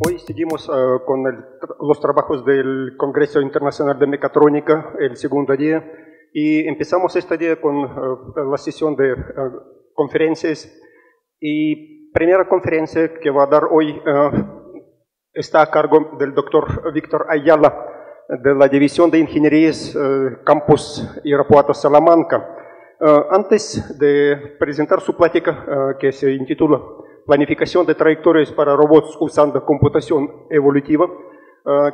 Hoy seguimos con los trabajos del Congreso Internacional de Mecatrónica, el segundo día, y empezamos este día con la sesión de conferencias. Y primera conferencia que va a dar hoy está a cargo del doctor Víctor Ayala, de la División de Ingenierías Campus Irapuato Salamanca. Antes de presentar su plática, que se intitula Planificación de trayectorias para robots usando computación evolutiva,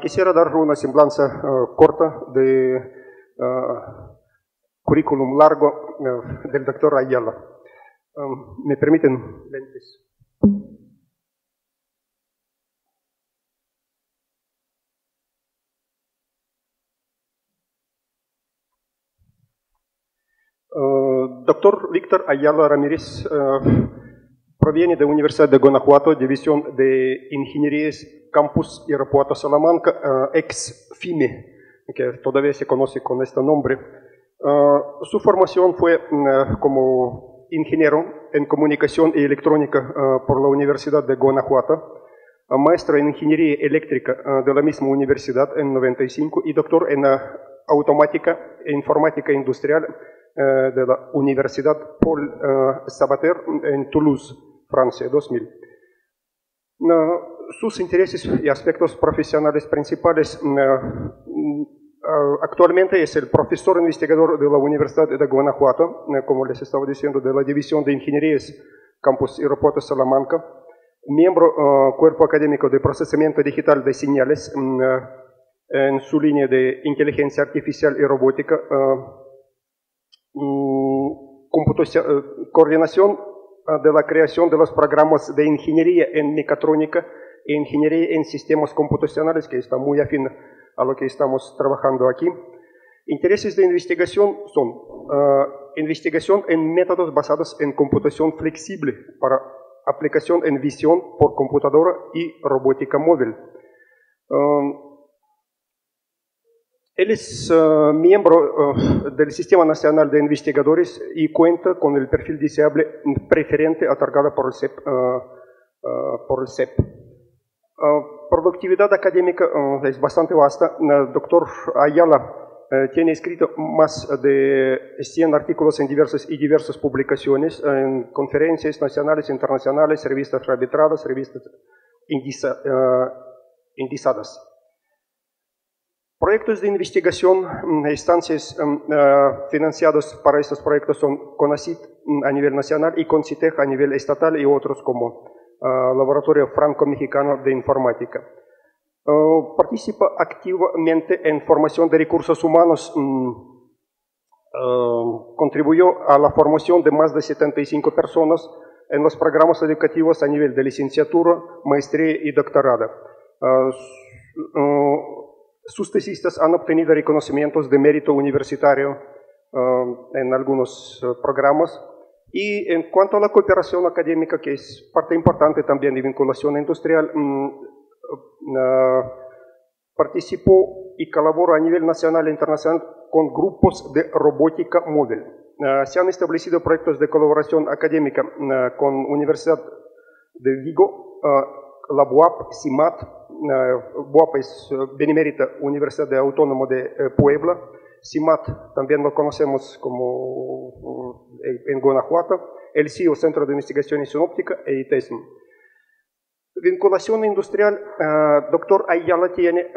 quisiera dar una semblanza corta de currículum largo del doctor Ayala. ¿Me permiten lentes? Doctor Víctor Ayala Ramírez proviene de la Universidad de Guanajuato, División de Ingenierías Campus Irapuato Salamanca, ex FIME, que todavía se conoce con este nombre. Su formación fue como ingeniero en comunicación y electrónica por la Universidad de Guanajuato, maestra en ingeniería eléctrica de la misma universidad en 95 y doctor en automática e informática industrial de la Universidad Paul Sabatier en Toulouse, Francia, 2000. Sus intereses y aspectos profesionales principales: actualmente es el profesor investigador de la Universidad de Guanajuato, como les estaba diciendo, de la División de Ingenierías Campus Irapuato Salamanca, miembro Cuerpo Académico de Procesamiento Digital de Señales en su línea de Inteligencia Artificial y Robótica, coordinación de la creación de los programas de ingeniería en mecatrónica e ingeniería en sistemas computacionales, que está muy afín a lo que estamos trabajando aquí. Intereses de investigación son investigación en métodos basados en computación flexible para aplicación en visión por computadora y robótica móvil. Él es miembro del Sistema Nacional de Investigadores y cuenta con el perfil deseable preferente otorgado por el CEP. Productividad académica es bastante vasta. Doctor Ayala tiene escrito más de 100 artículos en diversas publicaciones, en conferencias nacionales, internacionales, revistas arbitradas, revistas indizadas. Proyectos de investigación, instancias financiadas para estos proyectos son CONACYT a nivel nacional y CONCITEJ a nivel estatal, y otros como Laboratorio Franco-Mexicano de Informática. Participa activamente en formación de recursos humanos. Contribuyó a la formación de más de 75 personas en los programas educativos a nivel de licenciatura, maestría y doctorado. Sus tesistas han obtenido reconocimientos de mérito universitario en algunos programas. Y en cuanto a la cooperación académica, que es parte importante también de vinculación industrial, participó y colaboró a nivel nacional e internacional con grupos de robótica móvil. Se han establecido proyectos de colaboración académica con Universidad de Vigo, la BUAP, CIMAT, BUAP es Benemérita Universidad Autónoma de Puebla, CIMAT también lo conocemos como en Guanajuato, el CIO, Centro de Investigación Sinóptica, e ITESM. Vinculación industrial, doctor Ayala tiene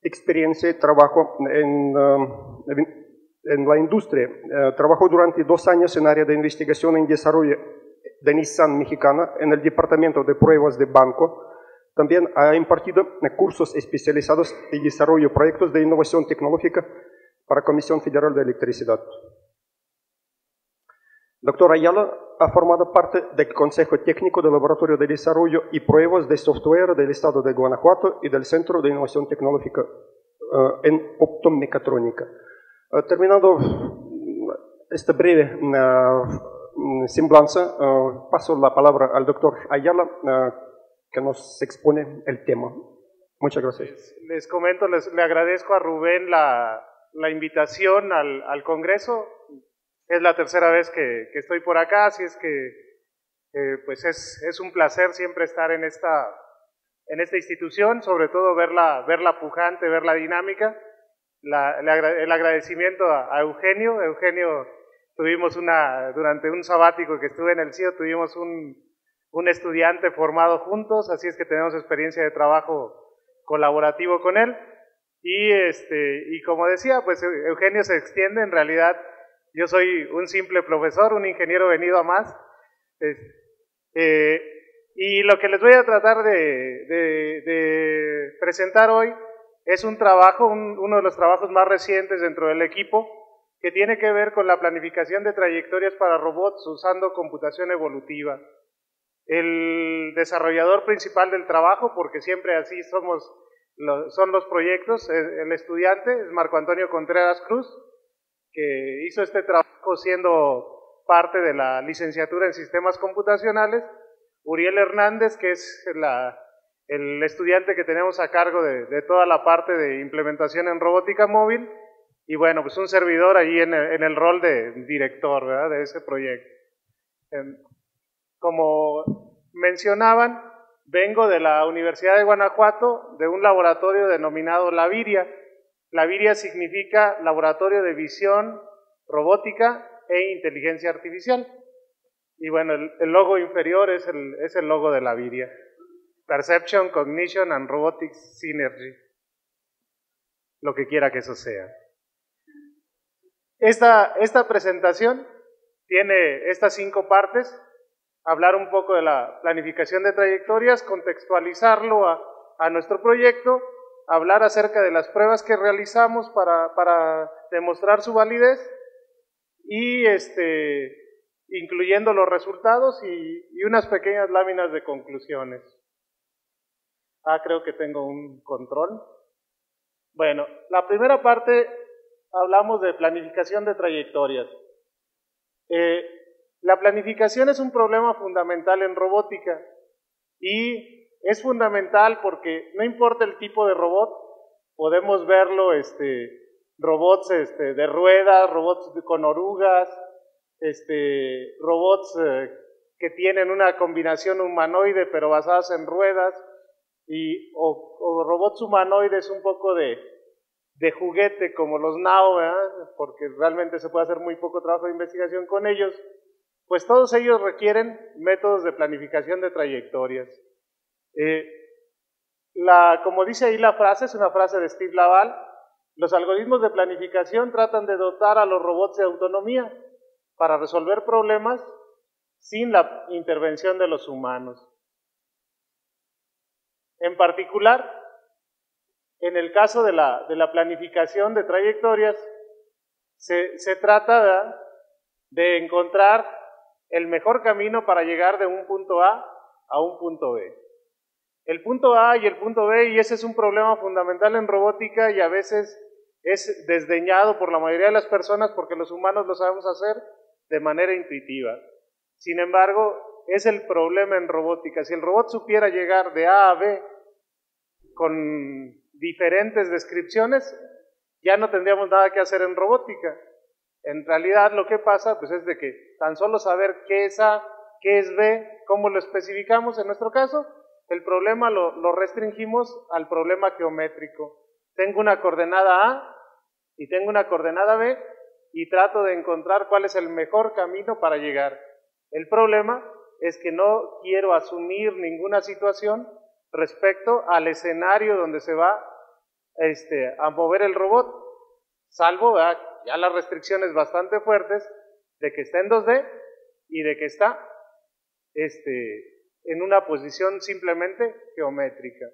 experiencia y trabajo en la industria. Trabajó durante 2 años en área de investigación y desarrollo de Nissan mexicana en el departamento de pruebas de banco. También ha impartido cursos especializados en desarrollo de proyectos de innovación tecnológica para Comisión Federal de Electricidad. Doctor Ayala ha formado parte del Consejo Técnico del Laboratorio de Desarrollo y Pruebas de Software del Estado de Guanajuato y del Centro de Innovación Tecnológica en Optomecatrónica. Terminando esta breve semblanza, paso la palabra al doctor Ayala, que nos expone el tema. Muchas gracias. Les comento, le agradezco a Rubén la invitación al Congreso. Es la tercera vez que estoy por acá, así es que pues es un placer siempre estar en esta en esta institución, sobre todo verla pujante, verla dinámica. El agradecimiento a Eugenio. Tuvimos durante un sabático que estuve en el CIO, tuvimos un estudiante formado juntos, así es que tenemos experiencia de trabajo colaborativo con él. Y como decía, pues Eugenio se extiende. En realidad yo soy un simple profesor, un ingeniero venido a más. Y lo que les voy a tratar de presentar hoy es un trabajo, uno de los trabajos más recientes dentro del equipo, que tiene que ver con la planificación de trayectorias para robots usando computación evolutiva. El desarrollador principal del trabajo, porque siempre así son los proyectos, el estudiante es Marco Antonio Contreras Cruz, que hizo este trabajo siendo parte de la licenciatura en sistemas computacionales. Uriel Hernández, que es el estudiante que tenemos a cargo de toda la parte de implementación en robótica móvil, y bueno, pues un servidor ahí en el rol de director, ¿verdad?, de ese proyecto. Como mencionaban, vengo de la Universidad de Guanajuato, de un laboratorio denominado LAVIRIA. LAVIRIA significa Laboratorio de Visión, Robótica e Inteligencia Artificial. Y bueno, el logo inferior es el logo de LAVIRIA. Perception, Cognition and Robotics Synergy. Lo que quiera que eso sea. Esta presentación tiene estas 5 partes. Hablar un poco de la planificación de trayectorias, contextualizarlo a nuestro proyecto, hablar acerca de las pruebas que realizamos para demostrar su validez y incluyendo los resultados y unas pequeñas láminas de conclusiones. Creo que tengo un control. Bueno, la primera parte hablamos de planificación de trayectorias. La planificación es un problema fundamental en robótica y es fundamental porque no importa el tipo de robot, podemos verlo, robots de ruedas, robots con orugas, robots que tienen una combinación humanoide pero basadas en ruedas, o robots humanoides un poco de juguete como los NAO, ¿verdad?, porque realmente se puede hacer muy poco trabajo de investigación con ellos. Pues todos ellos requieren métodos de planificación de trayectorias. Como dice ahí la frase, es una frase de Steve Laval, los algoritmos de planificación tratan de dotar a los robots de autonomía para resolver problemas sin la intervención de los humanos. En particular, en el caso de la planificación de trayectorias, se trata de encontrar el mejor camino para llegar de un punto A a un punto B. El punto A y el punto B, y ese es un problema fundamental en robótica y a veces es desdeñado por la mayoría de las personas porque los humanos lo sabemos hacer de manera intuitiva. Sin embargo, es el problema en robótica. Si el robot supiera llegar de A a B con diferentes descripciones, ya no tendríamos nada que hacer en robótica. En realidad lo que pasa pues es de que tan solo saber qué es A, qué es B, cómo lo especificamos en nuestro caso, el problema lo restringimos al problema geométrico. Tengo una coordenada A y tengo una coordenada B y trato de encontrar cuál es el mejor camino para llegar. El problema es que no quiero asumir ninguna situación respecto al escenario donde se va a mover el robot, salvo ya las restricciones bastante fuertes de que está en 2D y de que está en una posición simplemente geométrica.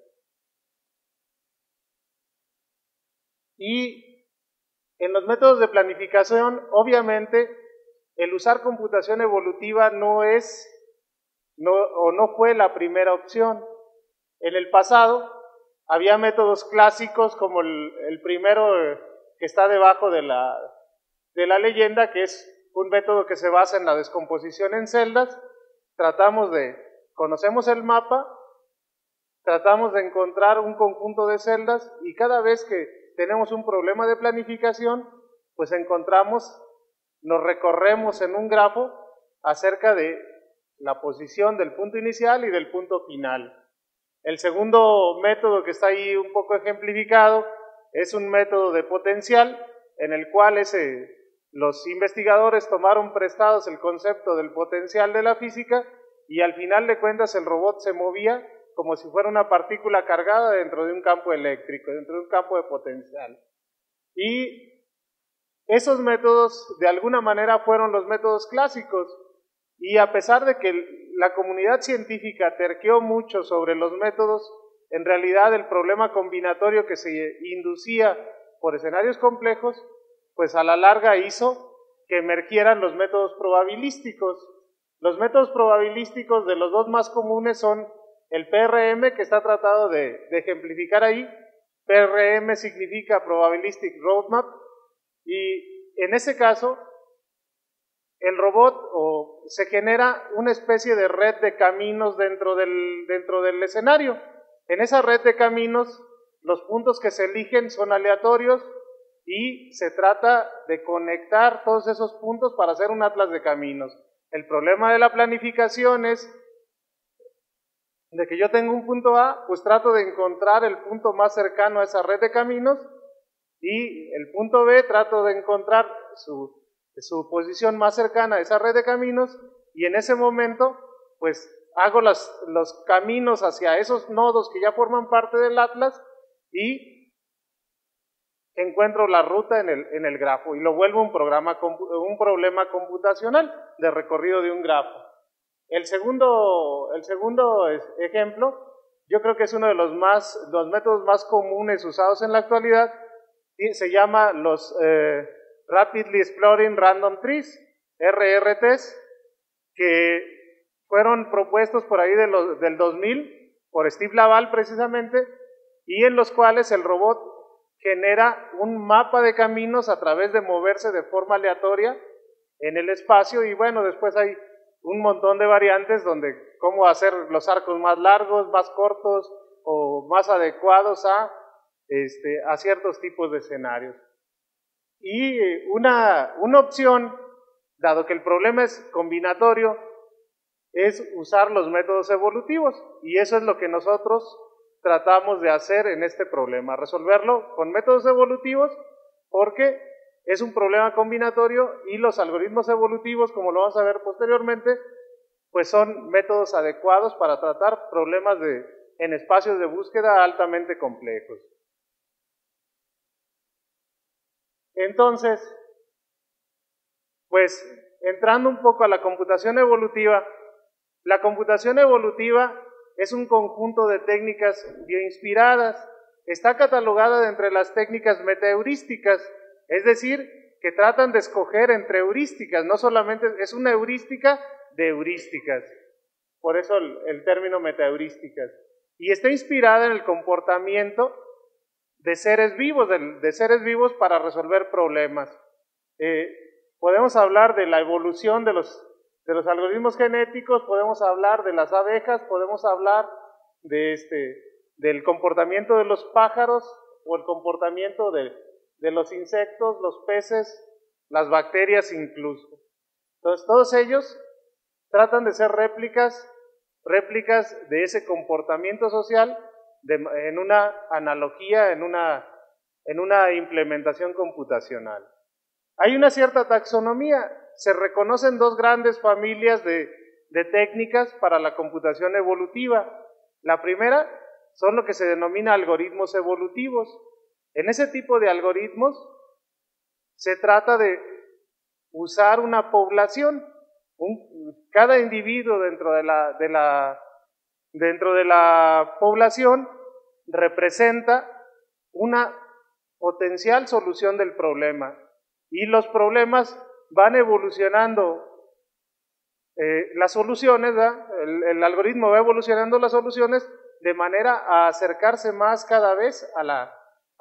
Y en los métodos de planificación, obviamente, el usar computación evolutiva no fue la primera opción. En el pasado había métodos clásicos como el primero que está debajo de la leyenda, que es un método que se basa en la descomposición en celdas. Conocemos el mapa, tratamos de encontrar un conjunto de celdas y cada vez que tenemos un problema de planificación, pues nos recorremos en un grafo acerca de la posición del punto inicial y del punto final. El segundo método que está ahí un poco ejemplificado es un método de potencial, en el cual los investigadores tomaron prestados el concepto del potencial de la física y al final de cuentas el robot se movía como si fuera una partícula cargada dentro de un campo eléctrico, dentro de un campo de potencial. Y esos métodos de alguna manera fueron los métodos clásicos, y a pesar de que la comunidad científica terqueó mucho sobre los métodos, en realidad el problema combinatorio que se inducía por escenarios complejos, pues a la larga hizo que emergieran los métodos probabilísticos. Los métodos probabilísticos, de los dos más comunes, son el PRM, que está tratado de ejemplificar ahí. PRM significa Probabilistic Roadmap, y en ese caso el robot se genera una especie de red de caminos dentro del escenario. En esa red de caminos los puntos que se eligen son aleatorios y se trata de conectar todos esos puntos para hacer un atlas de caminos. El problema de la planificación es de que yo tengo un punto A, pues trato de encontrar el punto más cercano a esa red de caminos, y el punto B trato de encontrar su posición más cercana a esa red de caminos, y en ese momento pues hago los caminos hacia esos nodos que ya forman parte del atlas y encuentro la ruta en el grafo, y lo vuelvo un problema computacional de recorrido de un grafo. El segundo ejemplo, yo creo que es uno de los métodos más comunes usados en la actualidad, y se llama los Rapidly Exploring Random Trees, RRTs, que fueron propuestos por ahí del 2000 por Steve Laval precisamente, y en los cuales el robot genera un mapa de caminos a través de moverse de forma aleatoria en el espacio. Y bueno, después hay un montón de variantes donde cómo hacer los arcos más largos, más cortos o más adecuados a ciertos tipos de escenarios. Y una opción, dado que el problema es combinatorio, es usar los métodos evolutivos, y eso es lo que nosotros tratamos de hacer en este problema, resolverlo con métodos evolutivos, porque es un problema combinatorio y los algoritmos evolutivos, como lo vamos a ver posteriormente, pues son métodos adecuados para tratar problemas en espacios de búsqueda altamente complejos. Entonces, pues entrando un poco a la computación evolutiva es un conjunto de técnicas bioinspiradas, está catalogada de entre las técnicas metaheurísticas, es decir, que tratan de escoger entre heurísticas, no solamente es una heurística de heurísticas, por eso el término metaheurísticas, y está inspirada en el comportamiento de seres vivos, para resolver problemas. Podemos hablar de la evolución de los algoritmos genéticos, podemos hablar de las abejas, podemos hablar del comportamiento de los pájaros o el comportamiento de los insectos, los peces, las bacterias incluso. Entonces todos ellos tratan de ser réplicas de ese comportamiento social en una analogía, en una implementación computacional. Hay una cierta taxonomía, se reconocen dos grandes familias de técnicas para la computación evolutiva. La primera son lo que se denomina algoritmos evolutivos. En ese tipo de algoritmos se trata de usar una población, cada individuo dentro de la población representa una potencial solución del problema, y los problemas van evolucionando las soluciones, el algoritmo va evolucionando las soluciones de manera a acercarse más cada vez a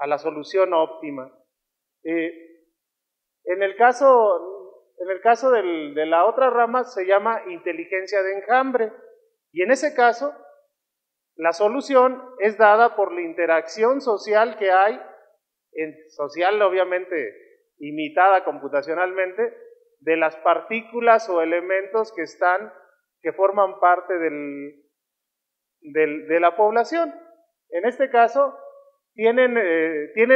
la solución óptima. En el caso de la otra rama se llama inteligencia de enjambre, y en ese caso la solución es dada por la interacción social que hay, social obviamente imitada computacionalmente, de las partículas o elementos que forman parte del, de la población. En este caso, tienen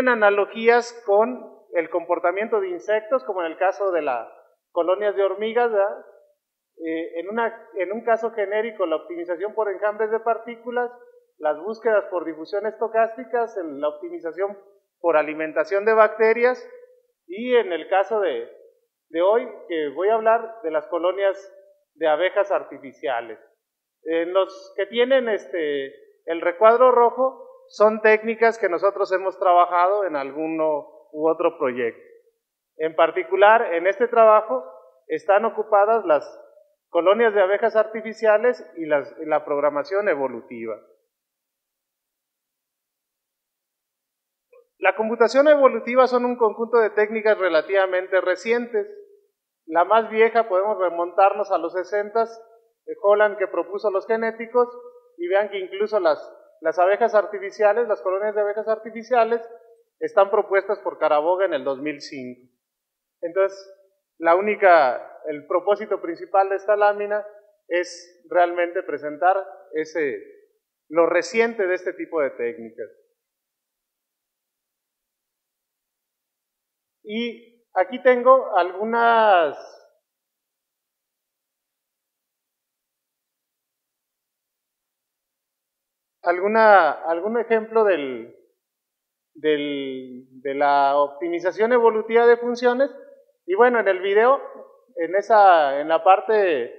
analogías con el comportamiento de insectos, como en el caso de las colonias de hormigas, ¿verdad? En un caso genérico, la optimización por enjambres de partículas, las búsquedas por difusión estocásticas, la optimización por alimentación de bacterias, y en el caso de hoy, que voy a hablar de las colonias de abejas artificiales. En los que tienen el recuadro rojo, son técnicas que nosotros hemos trabajado en alguno u otro proyecto. En particular, en este trabajo están ocupadas las colonias de abejas artificiales y la programación evolutiva. La computación evolutiva son un conjunto de técnicas relativamente recientes. La más vieja podemos remontarnos a los 60s, Holland, que propuso los genéticos, y vean que incluso las abejas artificiales, las colonias de abejas artificiales, están propuestas por Caraboga en el 2005. Entonces, el propósito principal de esta lámina es realmente presentar lo reciente de este tipo de técnicas. Y aquí tengo algún ejemplo de la optimización evolutiva de funciones. Y bueno, en el video, en la parte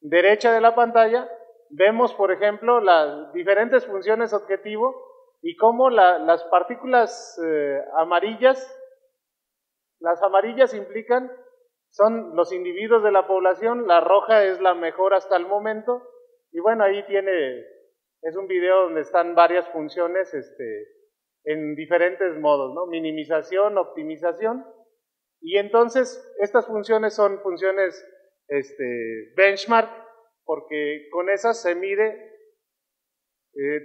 derecha de la pantalla, vemos, por ejemplo, las diferentes funciones objetivo y cómo las partículas amarillas. Las amarillas son los individuos de la población, la roja es la mejor hasta el momento. Y bueno, ahí es un video donde están varias funciones en diferentes modos, ¿no? Minimización, optimización. Y entonces, estas funciones son funciones benchmark, porque con esas se mide,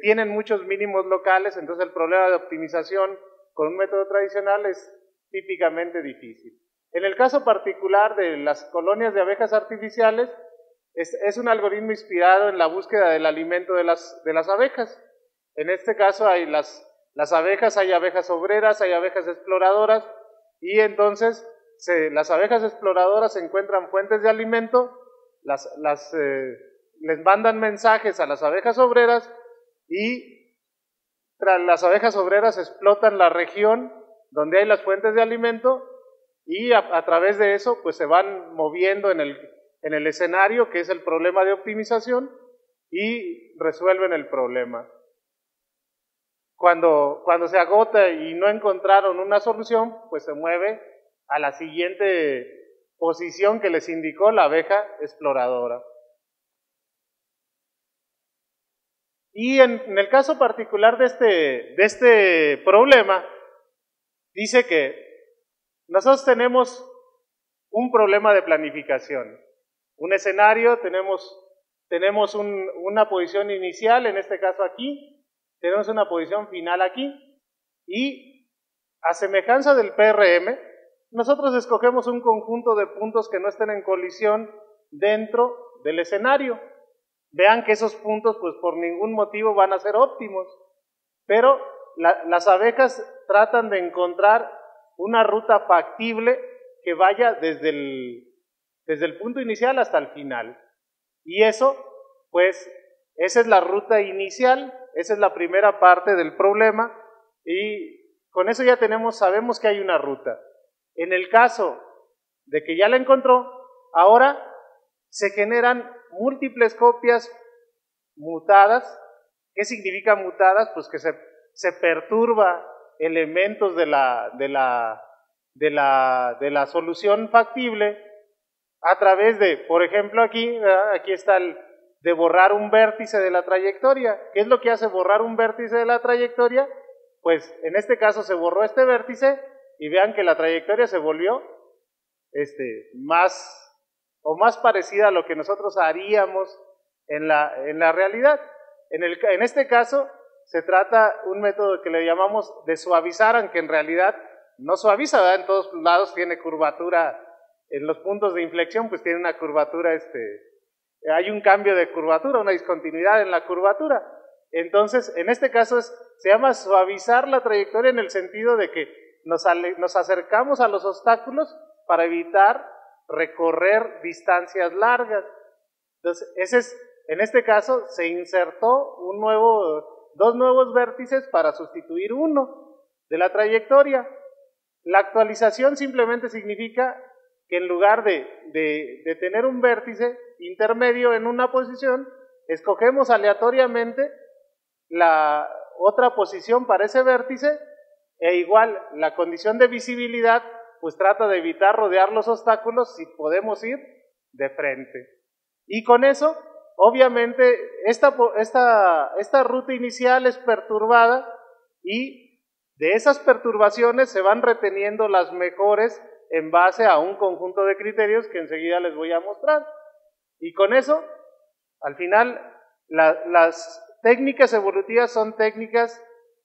tienen muchos mínimos locales, entonces el problema de optimización con un método tradicional es típicamente difícil. En el caso particular de las colonias de abejas artificiales, es un algoritmo inspirado en la búsqueda del alimento de las abejas. En este caso hay las abejas, hay abejas obreras, hay abejas exploradoras, y entonces las abejas exploradoras encuentran fuentes de alimento, les mandan mensajes a las abejas obreras, y las abejas obreras explotan la región donde hay las fuentes de alimento, y a través de eso pues se van moviendo en el escenario, que es el problema de optimización, y resuelven el problema. Cuando se agota y no encontraron una solución, pues se mueve a la siguiente posición que les indicó la abeja exploradora. Y en el caso particular de este problema, dice que nosotros tenemos un problema de planificación, un escenario, tenemos una posición inicial, en este caso aquí, tenemos una posición final aquí, y a semejanza del PRM, nosotros escogemos un conjunto de puntos que no estén en colisión dentro del escenario. Vean que esos puntos pues por ningún motivo van a ser óptimos, pero las abejas tratan de encontrar una ruta factible que vaya desde el punto inicial hasta el final. Y eso, pues, esa es la ruta inicial. Esa es la primera parte del problema, y con eso ya sabemos que hay una ruta. En el caso de que ya la encontró, ahora se generan múltiples copias mutadas. ¿Qué significa mutadas? Pues que se perturba elementos de la solución factible a través de, por ejemplo, aquí está de borrar un vértice de la trayectoria. ¿Qué es lo que hace borrar un vértice de la trayectoria? Pues en este caso se borró este vértice, y vean que la trayectoria se volvió más parecida a lo que nosotros haríamos en la realidad. En este caso se trata un método que le llamamos de suavizar, aunque en realidad no suaviza, ¿verdad? En todos lados tiene curvatura, en los puntos de inflexión pues tiene una curvatura hay un cambio de curvatura, una discontinuidad en la curvatura. Entonces, en este caso se llama suavizar la trayectoria en el sentido de que nos acercamos a los obstáculos para evitar recorrer distancias largas. Entonces, en este caso se insertó dos nuevos vértices para sustituir uno de la trayectoria. La actualización simplemente significa que en lugar de tener un vértice intermedio en una posición, escogemos aleatoriamente la otra posición para ese vértice, e igual la condición de visibilidad pues trata de evitar rodear los obstáculos si podemos ir de frente. Y con eso, obviamente, esta ruta inicial es perturbada y de esas perturbaciones se van reteniendo las mejores en base a un conjunto de criterios que enseguida les voy a mostrar. Y con eso, al final, las técnicas evolutivas son técnicas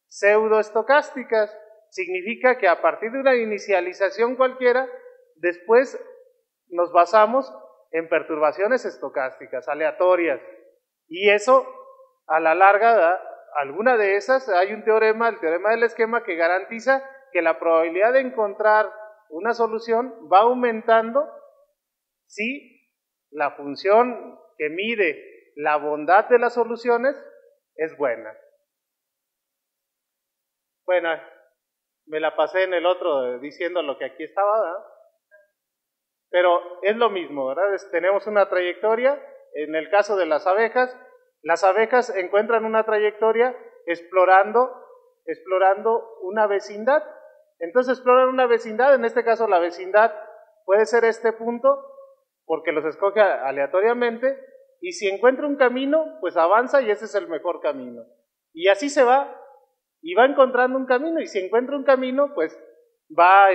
pseudoestocásticas. Significa que a partir de una inicialización cualquiera, después nos basamos en perturbaciones estocásticas, aleatorias. Y eso, a la larga, alguna de esas, hay un teorema, el teorema del esquema, que garantiza que la probabilidad de encontrar una solución va aumentando si la función que mide la bondad de las soluciones es buena. Bueno, me la pasé en el otro diciendo lo que aquí estaba, ¿verdad? Pero es lo mismo, ¿verdad? Tenemos una trayectoria. En el caso de las abejas encuentran una trayectoria explorando una vecindad. Entonces exploran una vecindad, en este caso la vecindad puede ser este punto, porque los escoge aleatoriamente, y si encuentra un camino, pues avanza y ese es el mejor camino. Y así se va, y va encontrando un camino, y si encuentra un camino, pues va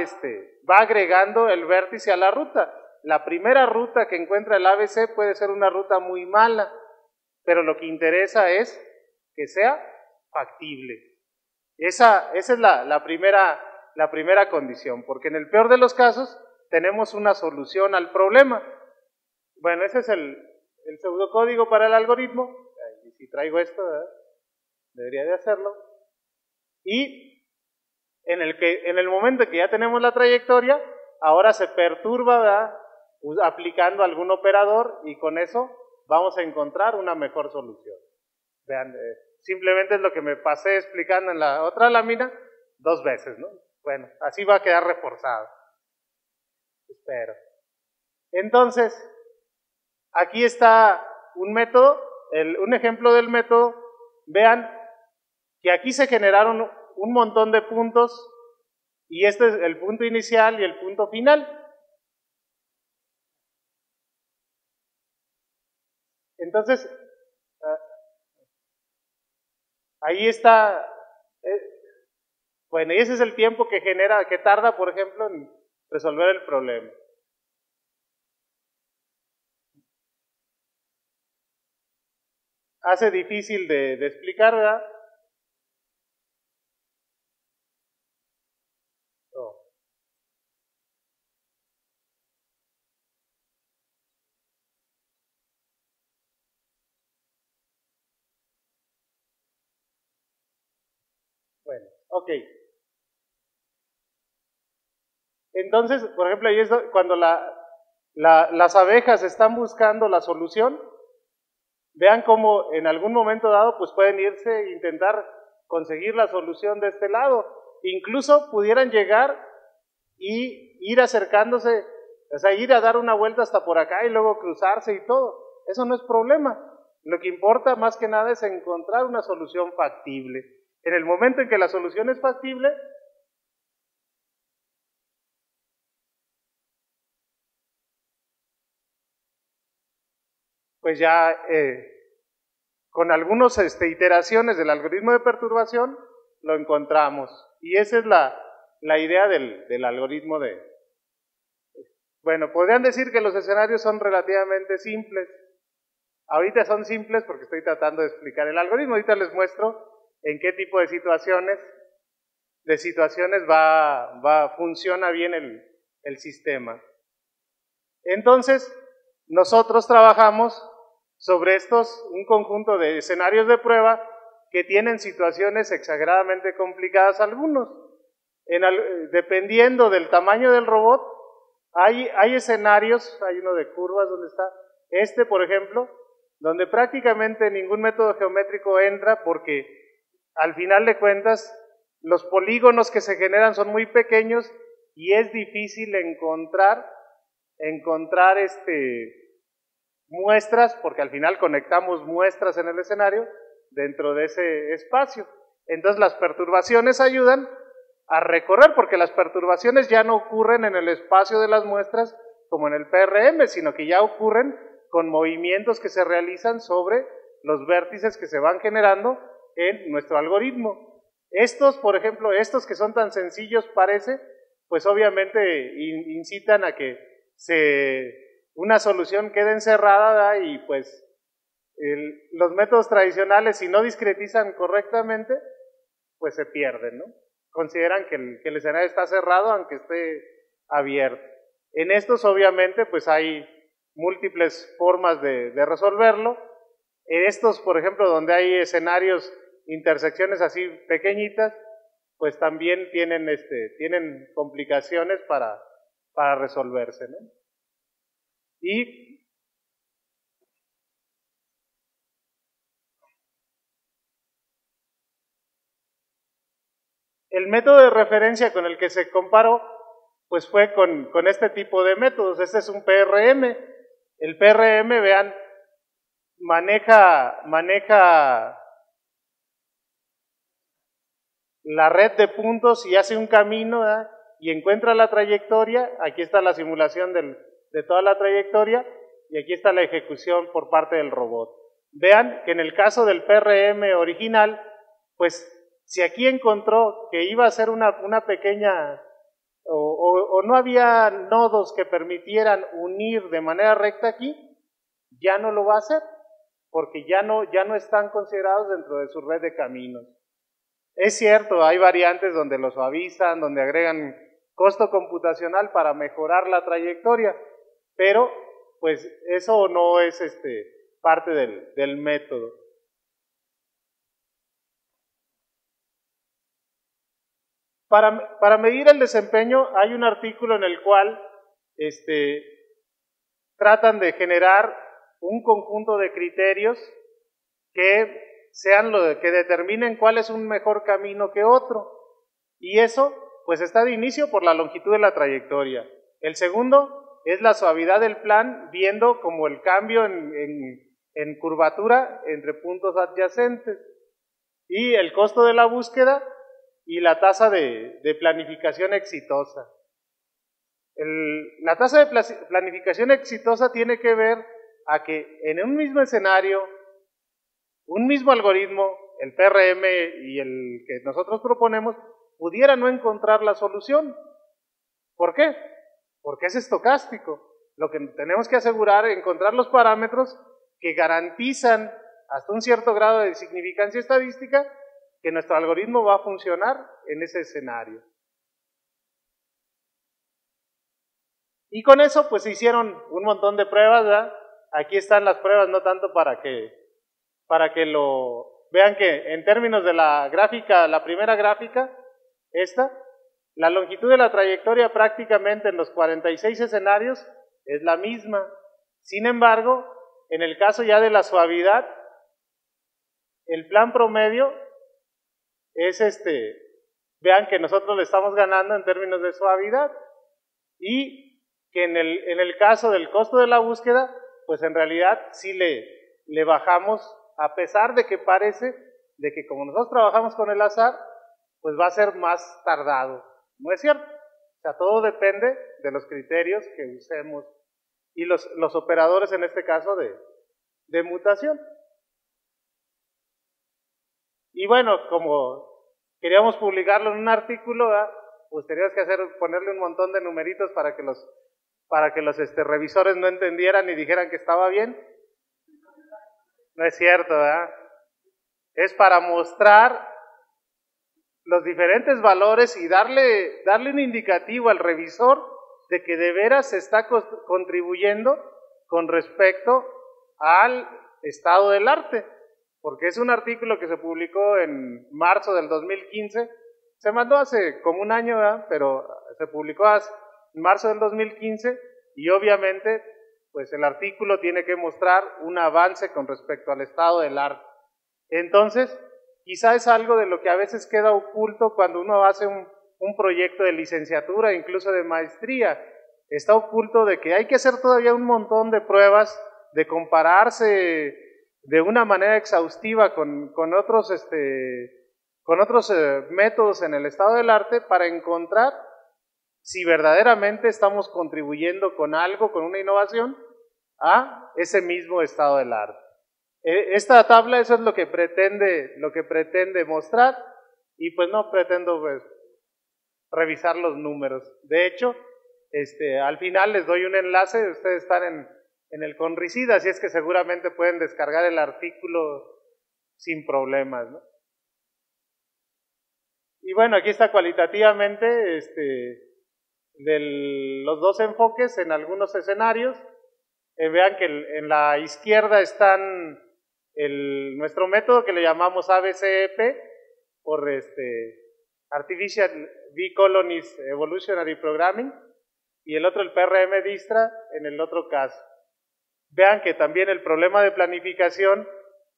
agregando el vértice a la ruta. La primera ruta que encuentra el ABC puede ser una ruta muy mala, pero lo que interesa es que sea factible. Esa es la primera condición, porque en el peor de los casos tenemos una solución al problema. Bueno, ese es el pseudocódigo para el algoritmo. Y si traigo esto, ¿verdad? Debería de hacerlo. Y en el momento que ya tenemos la trayectoria, ahora se perturba, ¿verdad?, aplicando algún operador, y con eso vamos a encontrar una mejor solución. Vean, simplemente es lo que me pasé explicando en la otra lámina dos veces, ¿no? Bueno, así va a quedar reforzado. Espero. Entonces, aquí está un método, un ejemplo del método. Vean que aquí se generaron un montón de puntos, y este es el punto inicial y el punto final. Entonces, ahí está. Bueno, y ese es el tiempo que genera, que tarda, por ejemplo, en resolver el problema. Hace difícil de explicar, ¿verdad? No. Bueno, ok. Entonces, por ejemplo, ahí es cuando las abejas están buscando la solución. Vean cómo en algún momento dado pues pueden irse e intentar conseguir la solución de este lado. Incluso pudieran llegar y ir acercándose, o sea, ir a dar una vuelta hasta por acá y luego cruzarse y todo. Eso no es problema. Lo que importa más que nada es encontrar una solución factible. En el momento en que la solución es factible, pues ya con algunas iteraciones del algoritmo de perturbación lo encontramos. Y esa es la idea del algoritmo de... Bueno, podrían decir que los escenarios son relativamente simples. Ahorita son simples porque estoy tratando de explicar el algoritmo. Ahorita les muestro en qué tipo de situaciones funciona bien el sistema. Entonces, nosotros trabajamos sobre estos un conjunto de escenarios de prueba que tienen situaciones exageradamente complicadas algunos. Dependiendo del tamaño del robot, hay escenarios, hay uno de curvas donde está este, por ejemplo, donde prácticamente ningún método geométrico entra porque al final de cuentas los polígonos que se generan son muy pequeños y es difícil encontrar muestras, porque al final conectamos muestras en el escenario dentro de ese espacio. Entonces las perturbaciones ayudan a recorrer, porque las perturbaciones ya no ocurren en el espacio de las muestras como en el PRM, sino que ya ocurren con movimientos que se realizan sobre los vértices que se van generando en nuestro algoritmo. Estos, por ejemplo, estos que son tan sencillos parece, pues obviamente incitan a que una solución quede encerrada y pues los métodos tradicionales, si no discretizan correctamente, pues se pierden, ¿no? Consideran que el escenario está cerrado aunque esté abierto. En estos obviamente pues hay múltiples formas de resolverlo. En estos, por ejemplo, donde hay escenarios, intersecciones así pequeñitas, pues también tienen complicaciones para resolverse, ¿no? Y el método de referencia con el que se comparó pues fue con este tipo de métodos. Este es un PRM. El PRM, vean, maneja la red de puntos y hace un camino, ¿verdad? Y encuentra la trayectoria. Aquí está la simulación de toda la trayectoria y aquí está la ejecución por parte del robot. Vean que en el caso del PRM original, pues si aquí encontró que iba a ser una pequeña o no había nodos que permitieran unir de manera recta aquí, ya no lo va a hacer porque ya no están considerados dentro de su red de caminos. Es cierto, hay variantes donde los suavizan, donde agregan costo computacional para mejorar la trayectoria, pero pues eso no es parte del método. Para medir el desempeño hay un artículo en el cual tratan de generar un conjunto de criterios que sean que determinen cuál es un mejor camino que otro, y eso pues está de inicio por la longitud de la trayectoria. El segundo es la suavidad del plan, viendo como el cambio en curvatura entre puntos adyacentes, y el costo de la búsqueda y la tasa de planificación exitosa. La tasa de planificación exitosa tiene que ver a que en un mismo escenario, un mismo algoritmo, el PRM y el que nosotros proponemos, pudiera no encontrar la solución. ¿Por qué? Porque es estocástico. Lo que tenemos que asegurar es encontrar los parámetros que garantizan hasta un cierto grado de significancia estadística que nuestro algoritmo va a funcionar en ese escenario. Y con eso pues se hicieron un montón de pruebas, ¿verdad? Aquí están las pruebas, no tanto para que lo vean, que en términos de la gráfica, la primera gráfica, la longitud de la trayectoria prácticamente en los 46 escenarios es la misma. Sin embargo, en el caso ya de la suavidad, el plan promedio es vean que nosotros le estamos ganando en términos de suavidad, y que en el caso del costo de la búsqueda, pues en realidad sí le bajamos, a pesar de que parece de que como nosotros trabajamos con el azar, pues va a ser más tardado. No es cierto. O sea, todo depende de los criterios que usemos y los operadores, en este caso, de mutación. Y bueno, como queríamos publicarlo en un artículo, ¿verdad? Pues teníamos que ponerle un montón de numeritos para que los revisores no entendieran y dijeran que estaba bien. No es cierto, ¿verdad? Es para mostrar los diferentes valores y darle un indicativo al revisor de que de veras se está contribuyendo con respecto al estado del arte, porque es un artículo que se publicó en marzo del 2015, se mandó hace como un año, ¿verdad? Pero se publicó en marzo del 2015 y obviamente pues el artículo tiene que mostrar un avance con respecto al estado del arte. Entonces, quizá es algo de lo que a veces queda oculto cuando uno hace un proyecto de licenciatura, incluso de maestría. Está oculto de que hay que hacer todavía un montón de pruebas, de compararse de una manera exhaustiva con otros métodos en el estado del arte para encontrar si verdaderamente estamos contribuyendo con algo, con una innovación, a ese mismo estado del arte. Esta tabla, eso es lo que pretende mostrar, y pues no pretendo revisar los números. De hecho, al final les doy un enlace, ustedes están en el CONRICID, así es que seguramente pueden descargar el artículo sin problemas, ¿no? Y bueno, aquí está cualitativamente los dos enfoques en algunos escenarios. Vean que en la izquierda están nuestro método que le llamamos ABCEP, por Artificial V-Colonies Evolutionary Programming, y el otro el PRM Distra en el otro caso. Vean que también el problema de planificación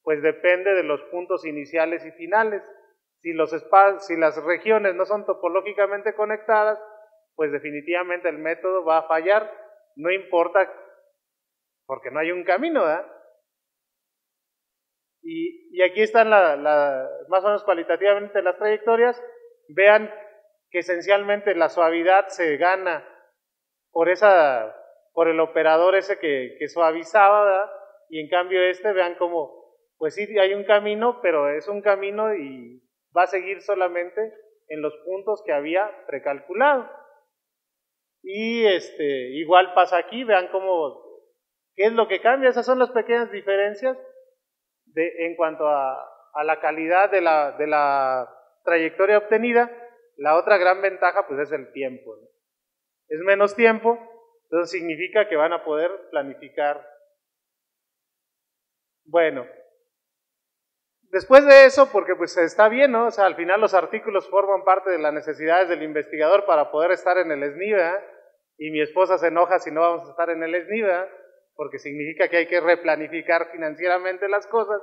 pues depende de los puntos iniciales y finales. Si las regiones no son topológicamente conectadas, pues definitivamente el método va a fallar, no importa, porque no hay un camino, ¿verdad? Y aquí están más o menos cualitativamente las trayectorias. Vean que esencialmente la suavidad se gana por el operador ese que suavizaba, ¿verdad? Y en cambio vean cómo, pues sí hay un camino, pero es un camino y va a seguir solamente en los puntos que había precalculado. Y igual pasa aquí, vean cómo, qué es lo que cambia, esas son las pequeñas diferencias en cuanto a la calidad de la trayectoria obtenida. La otra gran ventaja pues es el tiempo, ¿no? Es menos tiempo, entonces significa que van a poder planificar. Bueno, después de eso, porque pues está bien, ¿no? O sea, al final los artículos forman parte de las necesidades del investigador para poder estar en el SNI, ¿verdad? Y mi esposa se enoja si no vamos a estar en el SNI, ¿verdad? Porque significa que hay que replanificar financieramente las cosas.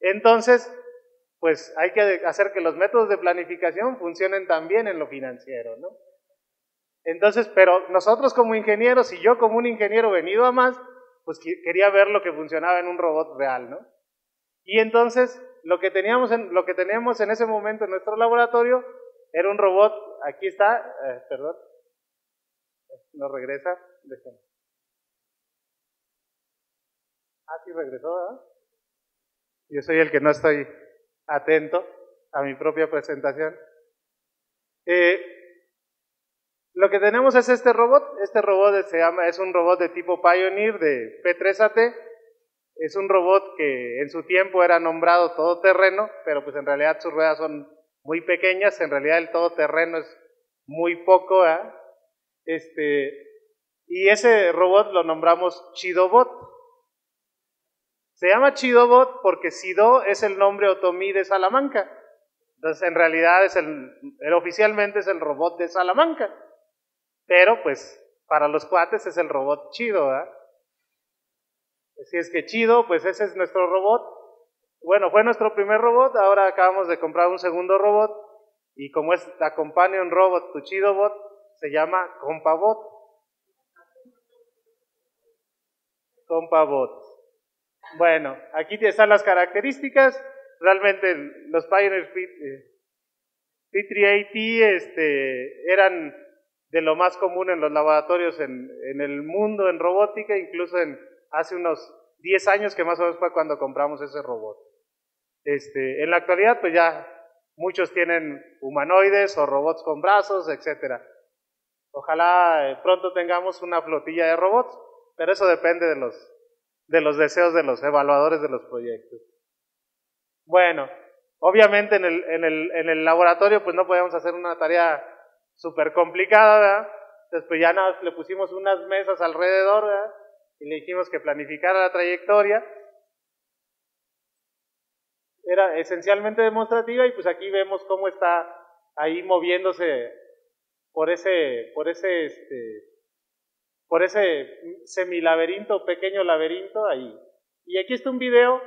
Entonces, pues hay que hacer que los métodos de planificación funcionen también en lo financiero, ¿no? Entonces, pero nosotros como ingenieros, y yo como un ingeniero venido a más, pues quería ver lo que funcionaba en un robot real, ¿no? Y entonces, lo que teníamos en ese momento en nuestro laboratorio era un robot, aquí está, perdón, no regresa, déjenme. Ah, sí regresó, ¿verdad? Yo soy el que no estoy atento a mi propia presentación. Lo que tenemos es este robot es un robot de tipo Pioneer de P3AT, es un robot que en su tiempo era nombrado todoterreno, pero pues en realidad sus ruedas son muy pequeñas, en realidad el todoterreno es muy poco, ¿verdad? Y ese robot lo nombramos Chidobot. Se llama Chidobot porque Chidó es el nombre otomí de Salamanca. Entonces, en realidad, oficialmente es el robot de Salamanca. Pero, pues, para los cuates es el robot chido, ¿verdad? Así es que chido, pues ese es nuestro robot. Bueno, fue nuestro primer robot, ahora acabamos de comprar un segundo robot. Y como es la companion robot, tu Chidobot, se llama Compabot. Compabot. Bueno, aquí están las características. Realmente los Pioneer P3AT eran de lo más común en los laboratorios en el mundo, en robótica, incluso hace unos 10 años que más o menos fue cuando compramos ese robot. En la actualidad pues ya muchos tienen humanoides o robots con brazos, etcétera. Ojalá pronto tengamos una flotilla de robots, pero eso depende de los deseos de los evaluadores de los proyectos. Bueno, obviamente en el laboratorio pues no podíamos hacer una tarea súper complicada, ¿verdad? Entonces pues ya nada, le pusimos unas mesas alrededor, ¿verdad? y le dijimos que planificara la trayectoria. Era esencialmente demostrativa y pues aquí vemos cómo está ahí moviéndose por ese semilaberinto, pequeño laberinto ahí. Y aquí está un video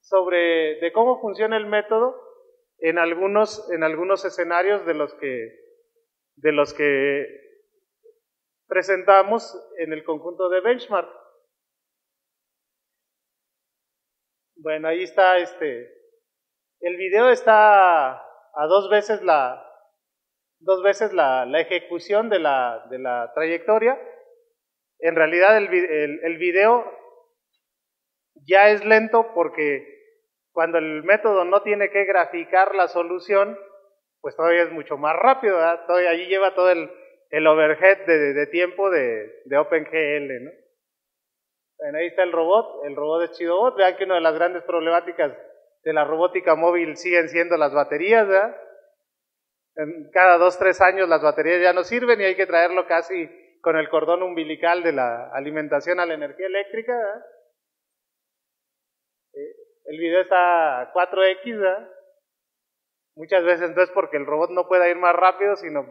sobre de cómo funciona el método en algunos escenarios de los que presentamos en el conjunto de benchmark. Bueno, ahí está el video está a dos veces la ejecución de la trayectoria. En realidad el video ya es lento porque cuando el método no tiene que graficar la solución, pues todavía es mucho más rápido, ¿verdad? Todavía allí lleva todo el overhead de tiempo de OpenGL, ¿no? Bueno, ahí está el robot es Chidobot. Vean que una de las grandes problemáticas de la robótica móvil siguen siendo las baterías, ¿verdad? Cada 2 o 3 años las baterías ya no sirven y hay que traerlo casi con el cordón umbilical de la alimentación a la energía eléctrica, ¿verdad? El video está a 4X, ¿verdad? Muchas veces no es porque el robot no pueda ir más rápido, sino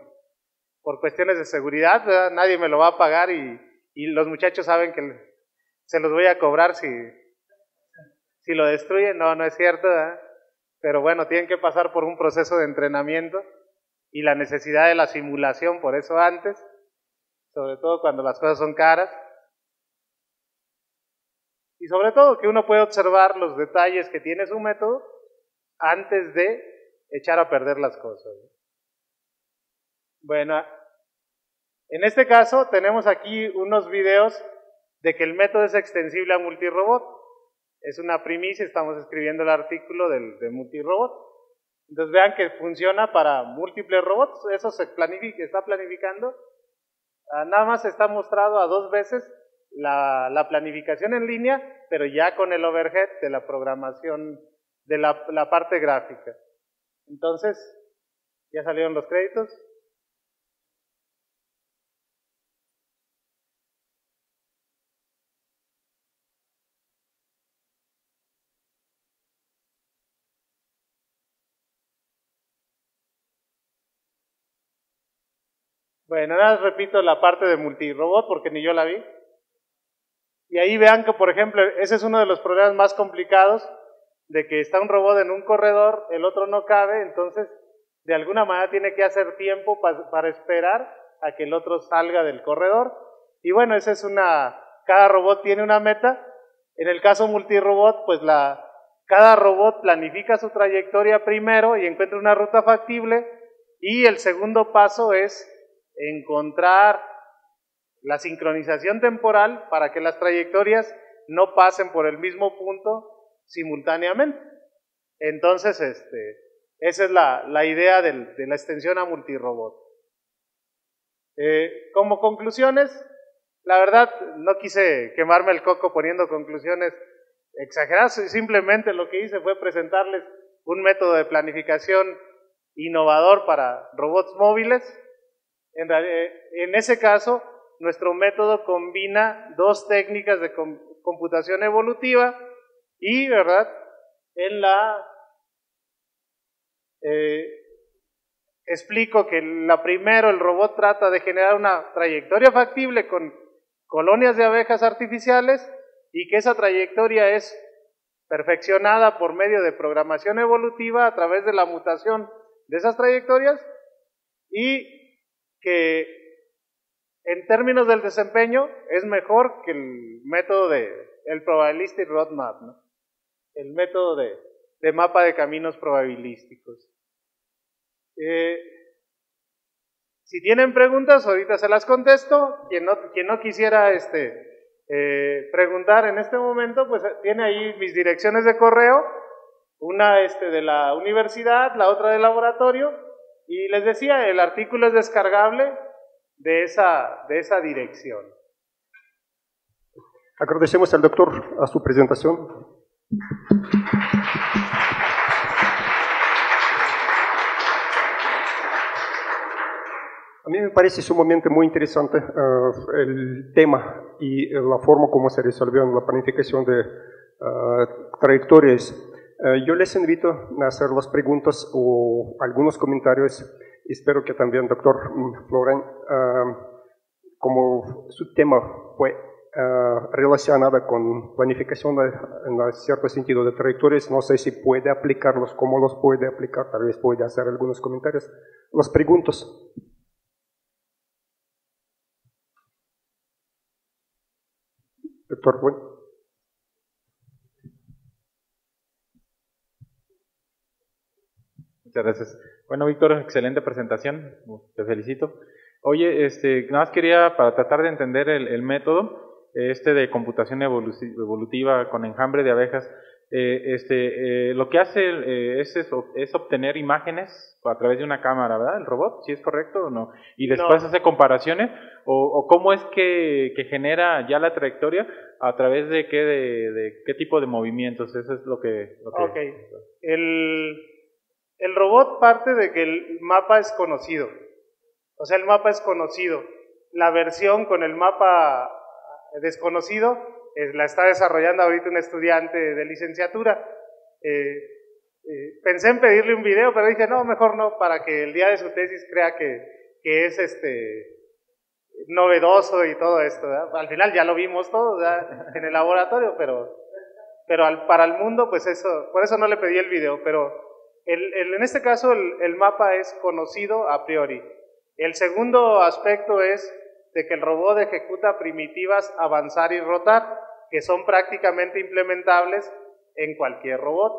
por cuestiones de seguridad, ¿verdad? Nadie me lo va a pagar y los muchachos saben que se los voy a cobrar si lo destruyen. No, no es cierto, ¿verdad? Pero bueno, tienen que pasar por un proceso de entrenamiento y la necesidad de la simulación, por eso antes, sobre todo cuando las cosas son caras. Y sobre todo que uno puede observar los detalles que tiene su método antes de echar a perder las cosas. Bueno, en este caso tenemos aquí unos videos de que el método es extensible a multirobot. Es una primicia, estamos escribiendo el artículo de multirobot. Entonces vean que funciona para múltiples robots, eso se planifica, está planificando. Nada más está mostrado a 2 veces. La planificación en línea, pero ya con el overhead de la programación, de la parte gráfica. Entonces, ya salieron los créditos. Bueno, ahora repito la parte de multirobot porque ni yo la vi. Y ahí vean que, por ejemplo, ese es uno de los problemas más complicados, de que está un robot en un corredor, el otro no cabe, entonces de alguna manera tiene que hacer tiempo para esperar a que el otro salga del corredor. Y bueno, esa es cada robot tiene una meta. En el caso multirobot, pues cada robot planifica su trayectoria primero y encuentra una ruta factible, y el segundo paso es encontrar la sincronización temporal para que las trayectorias no pasen por el mismo punto simultáneamente. Entonces, esa es la idea de la extensión a multirobot. Como conclusiones, la verdad no quise quemarme el coco poniendo conclusiones exageradas, simplemente lo que hice fue presentarles un método de planificación innovador para robots móviles. En ese caso, nuestro método combina 2 técnicas de computación evolutiva y, ¿verdad?, explico que primero el robot trata de generar una trayectoria factible con colonias de abejas artificiales y que esa trayectoria es perfeccionada por medio de programación evolutiva a través de la mutación de esas trayectorias, y que en términos del desempeño es mejor que el método el probabilistic roadmap, ¿no? El método de mapa de caminos probabilísticos. Si tienen preguntas, ahorita se las contesto. Quien no quisiera preguntar en este momento, pues tiene ahí mis direcciones de correo, una de la universidad, la otra del laboratorio, y les decía, el artículo es descargable de esa dirección. Agradecemos al doctor a su presentación. A mí me parece sumamente muy interesante el tema y la forma como se resolvió en la planificación de trayectorias. Yo les invito a hacer las preguntas o algunos comentarios. Espero que también, doctor Florán, como su tema fue relacionada con planificación en cierto sentido de trayectorias, no sé si puede aplicarlos, cómo los puede aplicar, tal vez puede hacer algunos comentarios. Las preguntas. Doctor Juan. Muchas gracias. Bueno, Víctor, excelente presentación, te felicito. Oye, nada más quería, para tratar de entender el método, de computación evolutiva con enjambre de abejas, lo que hace es obtener imágenes a través de una cámara, ¿verdad? El robot, ¿sí es correcto o no? Y después no hace comparaciones, o cómo es que genera ya la trayectoria, a través de qué tipo de movimientos, eso es lo que okay. El robot parte de que el mapa es conocido, o sea, el mapa es conocido, la versión con el mapa desconocido la está desarrollando ahorita un estudiante de licenciatura. Pensé en pedirle un video, pero dije, no, mejor no, para que el día de su tesis crea que es novedoso y todo esto, ¿verdad? Al final ya lo vimos todo, ¿verdad?, en el laboratorio, pero para el mundo, pues eso, por eso no le pedí el video, pero en este caso el mapa es conocido a priori. El segundo aspecto es de que el robot ejecuta primitivas avanzar y rotar, que son prácticamente implementables en cualquier robot,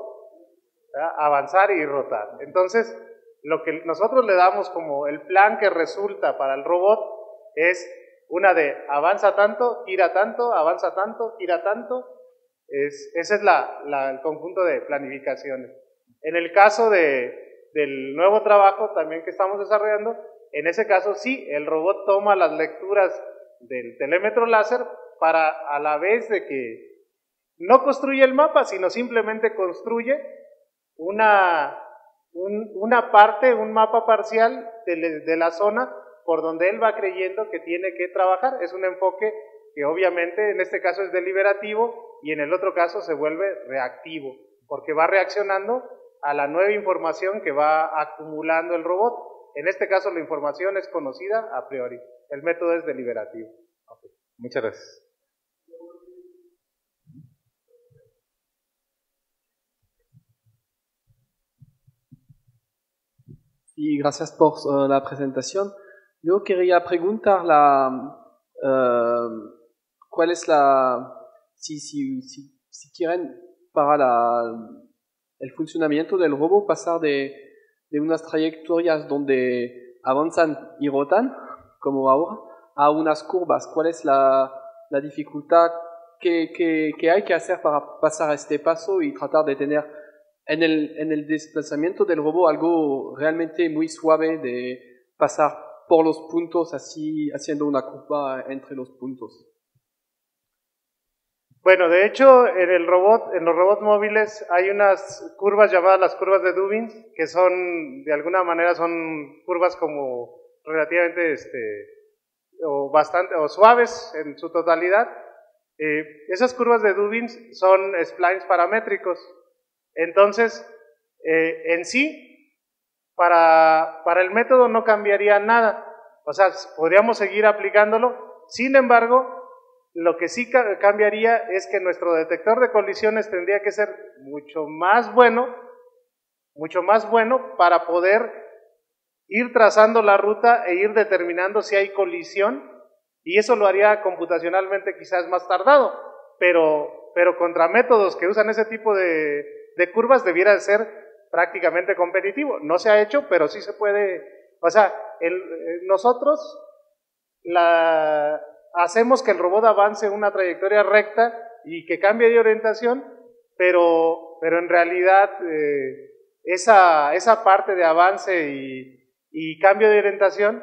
¿verdad? Avanzar y rotar. Entonces, lo que nosotros le damos como el plan que resulta para el robot es una de avanza tanto, gira tanto, avanza tanto, gira tanto. Ese es el conjunto de planificaciones. En el caso del nuevo trabajo también que estamos desarrollando, en ese caso sí, el robot toma las lecturas del telémetro láser para, a la vez de que no construye el mapa, sino simplemente construye una parte, un mapa parcial de la zona por donde él va creyendo que tiene que trabajar. Es un enfoque que obviamente en este caso es deliberativo y en el otro caso se vuelve reactivo, porque va reaccionando a la nueva información que va acumulando el robot. En este caso la información es conocida a priori. El método es deliberativo. Okay. Muchas gracias. Sí, gracias por la presentación. Yo quería preguntar cuál es si quieren para el funcionamiento del robot pasar de unas trayectorias donde avanzan y rotan, como ahora, a unas curvas. ¿Cuál es la dificultad que hay que hacer para pasar este paso y tratar de tener en el desplazamiento del robot algo realmente muy suave de pasar por los puntos, así haciendo una curva entre los puntos? Bueno, de hecho, en los robots móviles hay unas curvas llamadas las curvas de Dubins, que son, de alguna manera, son curvas como relativamente, o suaves en su totalidad. Esas curvas de Dubins son splines paramétricos. Entonces, en sí, para el método no cambiaría nada. O sea, podríamos seguir aplicándolo. Sin embargo, lo que sí cambiaría es que nuestro detector de colisiones tendría que ser mucho más bueno para poder ir trazando la ruta e ir determinando si hay colisión, y eso lo haría computacionalmente quizás más tardado, pero contra métodos que usan ese tipo de curvas debiera ser prácticamente competitivo. No se ha hecho, pero sí se puede. O sea, nosotros hacemos que el robot avance una trayectoria recta y que cambie de orientación, pero en realidad esa parte de avance y cambio de orientación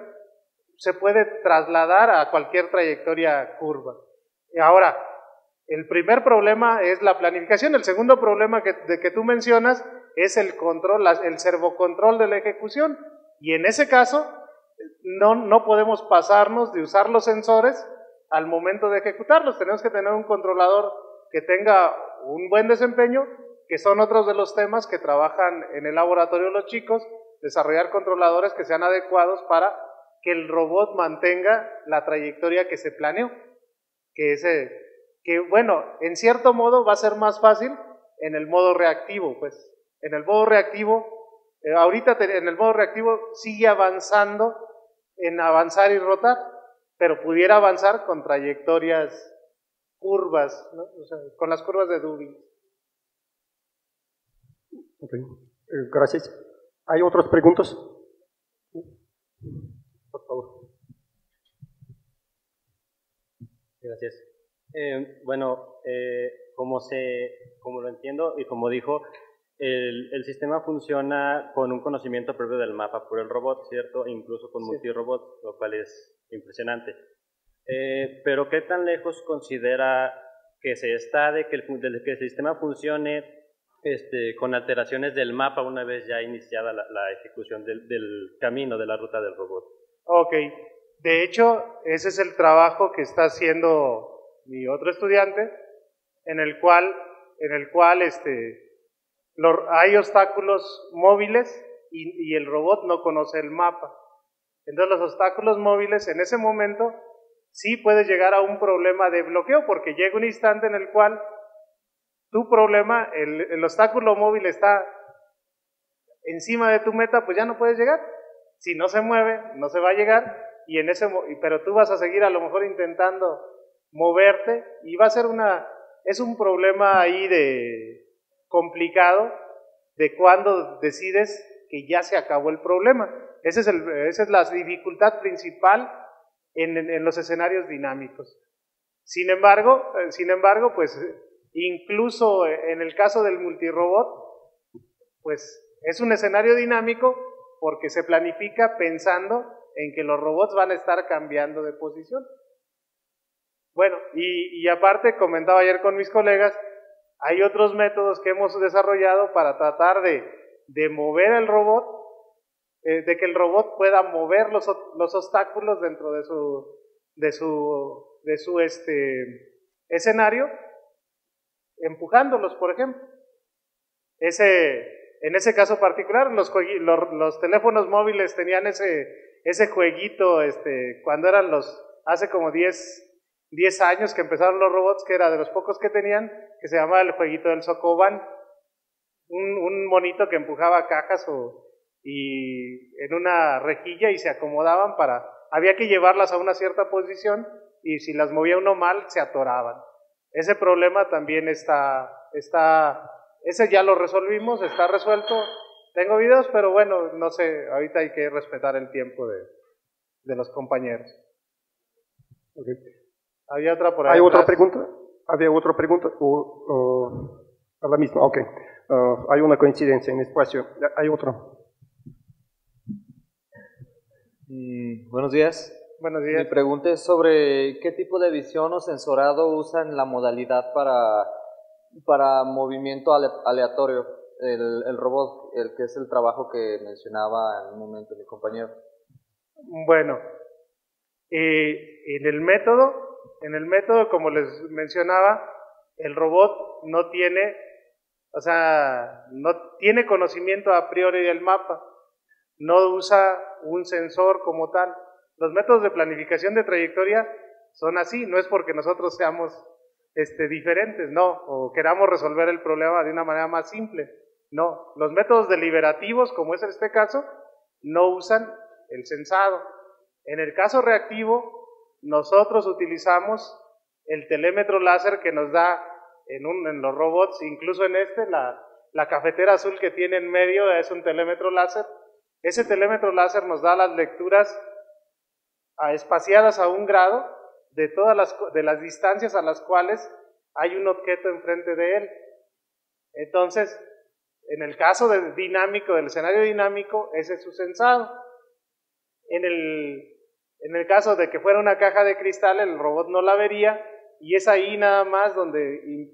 se puede trasladar a cualquier trayectoria curva. Ahora, el primer problema es la planificación. El segundo problema que tú mencionas es el servocontrol de la ejecución, y en ese caso No podemos pasarnos de usar los sensores al momento de ejecutarlos. Tenemos que tener un controlador que tenga un buen desempeño, que son otros de los temas que trabajan en el laboratorio los chicos, desarrollar controladores que sean adecuados para que el robot mantenga la trayectoria que se planeó, que bueno, en cierto modo va a ser más fácil en el modo reactivo, pues, en el modo reactivo, ahorita en el modo reactivo sigue avanzando en avanzar y rotar, pero pudiera avanzar con trayectorias curvas, ¿no? O sea, con las curvas de Dubin. Okay. Gracias. ¿Hay otras preguntas? Por favor. Gracias. Como lo entiendo y como dijo, el sistema funciona con un conocimiento propio del mapa por el robot, ¿cierto? Incluso con multirobots, lo cual es impresionante. Pero ¿qué tan lejos considera que se está de que el sistema funcione con alteraciones del mapa una vez ya iniciada la ejecución del camino, de la ruta del robot? Ok, de hecho ese es el trabajo que está haciendo mi otro estudiante, en el cual hay obstáculos móviles y el robot no conoce el mapa. Entonces los obstáculos móviles en ese momento sí puede llegar a un problema de bloqueo, porque llega un instante en el cual tu problema, el obstáculo móvil está encima de tu meta, pues ya no puedes llegar. Si no se mueve, no se va a llegar, pero tú vas a seguir a lo mejor intentando moverte y va a ser un problema ahí complicado de cuando decides que ya se acabó el problema. Esa es la dificultad principal en los escenarios dinámicos. Sin embargo, pues incluso en el caso del multirobot, pues es un escenario dinámico porque se planifica pensando en que los robots van a estar cambiando de posición. Bueno, y aparte comentaba ayer con mis colegas, hay otros métodos que hemos desarrollado para tratar de mover el robot, de que el robot pueda mover los obstáculos dentro de su escenario, empujándolos, por ejemplo. En ese caso particular, los teléfonos móviles tenían ese jueguito cuando eran hace como 10 años que empezaron los robots, que era de los pocos que tenían, que se llamaba el jueguito del Socobán, un monito que empujaba cajas y en una rejilla y se acomodaban había que llevarlas a una cierta posición y si las movía uno mal se atoraban. Ese problema también ese ya lo resolvimos, está resuelto. Tengo videos, pero bueno, no sé, ahorita hay que respetar el tiempo de los compañeros. Okay. ¿Había otra por ahí? ¿Hay otra pregunta? ¿Había otra pregunta? ¿O la misma? Ok. Hay una coincidencia en espacio. ¿Hay otra? Buenos días. Buenos días. Mi pregunta es sobre qué tipo de visión o sensorado usan la modalidad para movimiento aleatorio, el robot, el que es el trabajo que mencionaba en un momento mi compañero. Bueno, en el método, como les mencionaba, el robot no tiene conocimiento a priori del mapa, no usa un sensor como tal. Los métodos de planificación de trayectoria son así, no es porque nosotros seamos diferentes, no, o queramos resolver el problema de una manera más simple, no. Los métodos deliberativos, como es en este caso, no usan el sensado. En el caso reactivo, nosotros utilizamos el telémetro láser que nos da en los robots, incluso en la cafetera azul que tiene en medio es un telémetro láser. Ese telémetro láser nos da las lecturas espaciadas a un grado de todas las distancias a las cuales hay un objeto enfrente de él. Entonces, en el caso del escenario dinámico, ese es su sensado. En el caso de que fuera una caja de cristal, el robot no la vería y es ahí nada más donde